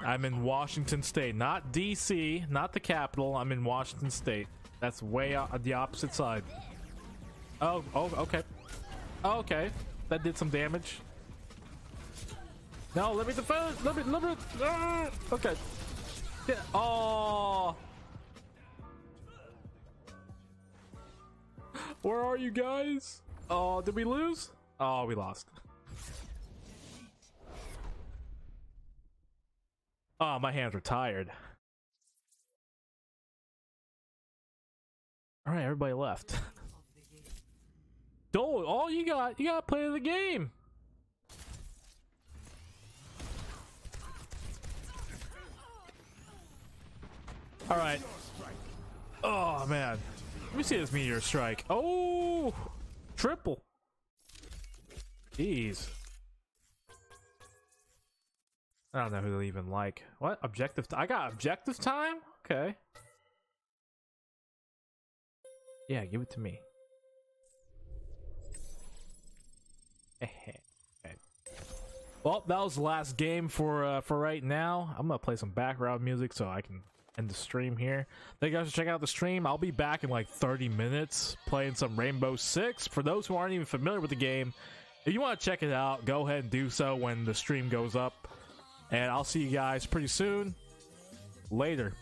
I'm in Washington State. Not D.C., not the capital. I'm in Washington State. That's way on the opposite side. Oh, okay. Okay, that did some damage. No, let me defend. Let me. Okay. Yeah. Oh. Where are you guys? Oh, did we lose? Oh, we lost. Oh, my hands are tired. All right, everybody left. Don't, all you got to play the game. All right. Oh, man. Let me see this meteor strike. Oh, triple. Jeez. I don't know who they even like. What? Objective time? I got objective time? Okay. Yeah, give it to me. Right. Well, that was the last game for right now. I'm gonna play some background music so I can end the stream here. Thank you guys for checking out the stream. I'll be back in like 30 minutes playing some Rainbow Six. For those who aren't even familiar with the game, if you want to check it out, go ahead and do so when the stream goes up. And I'll see you guys pretty soon. Later.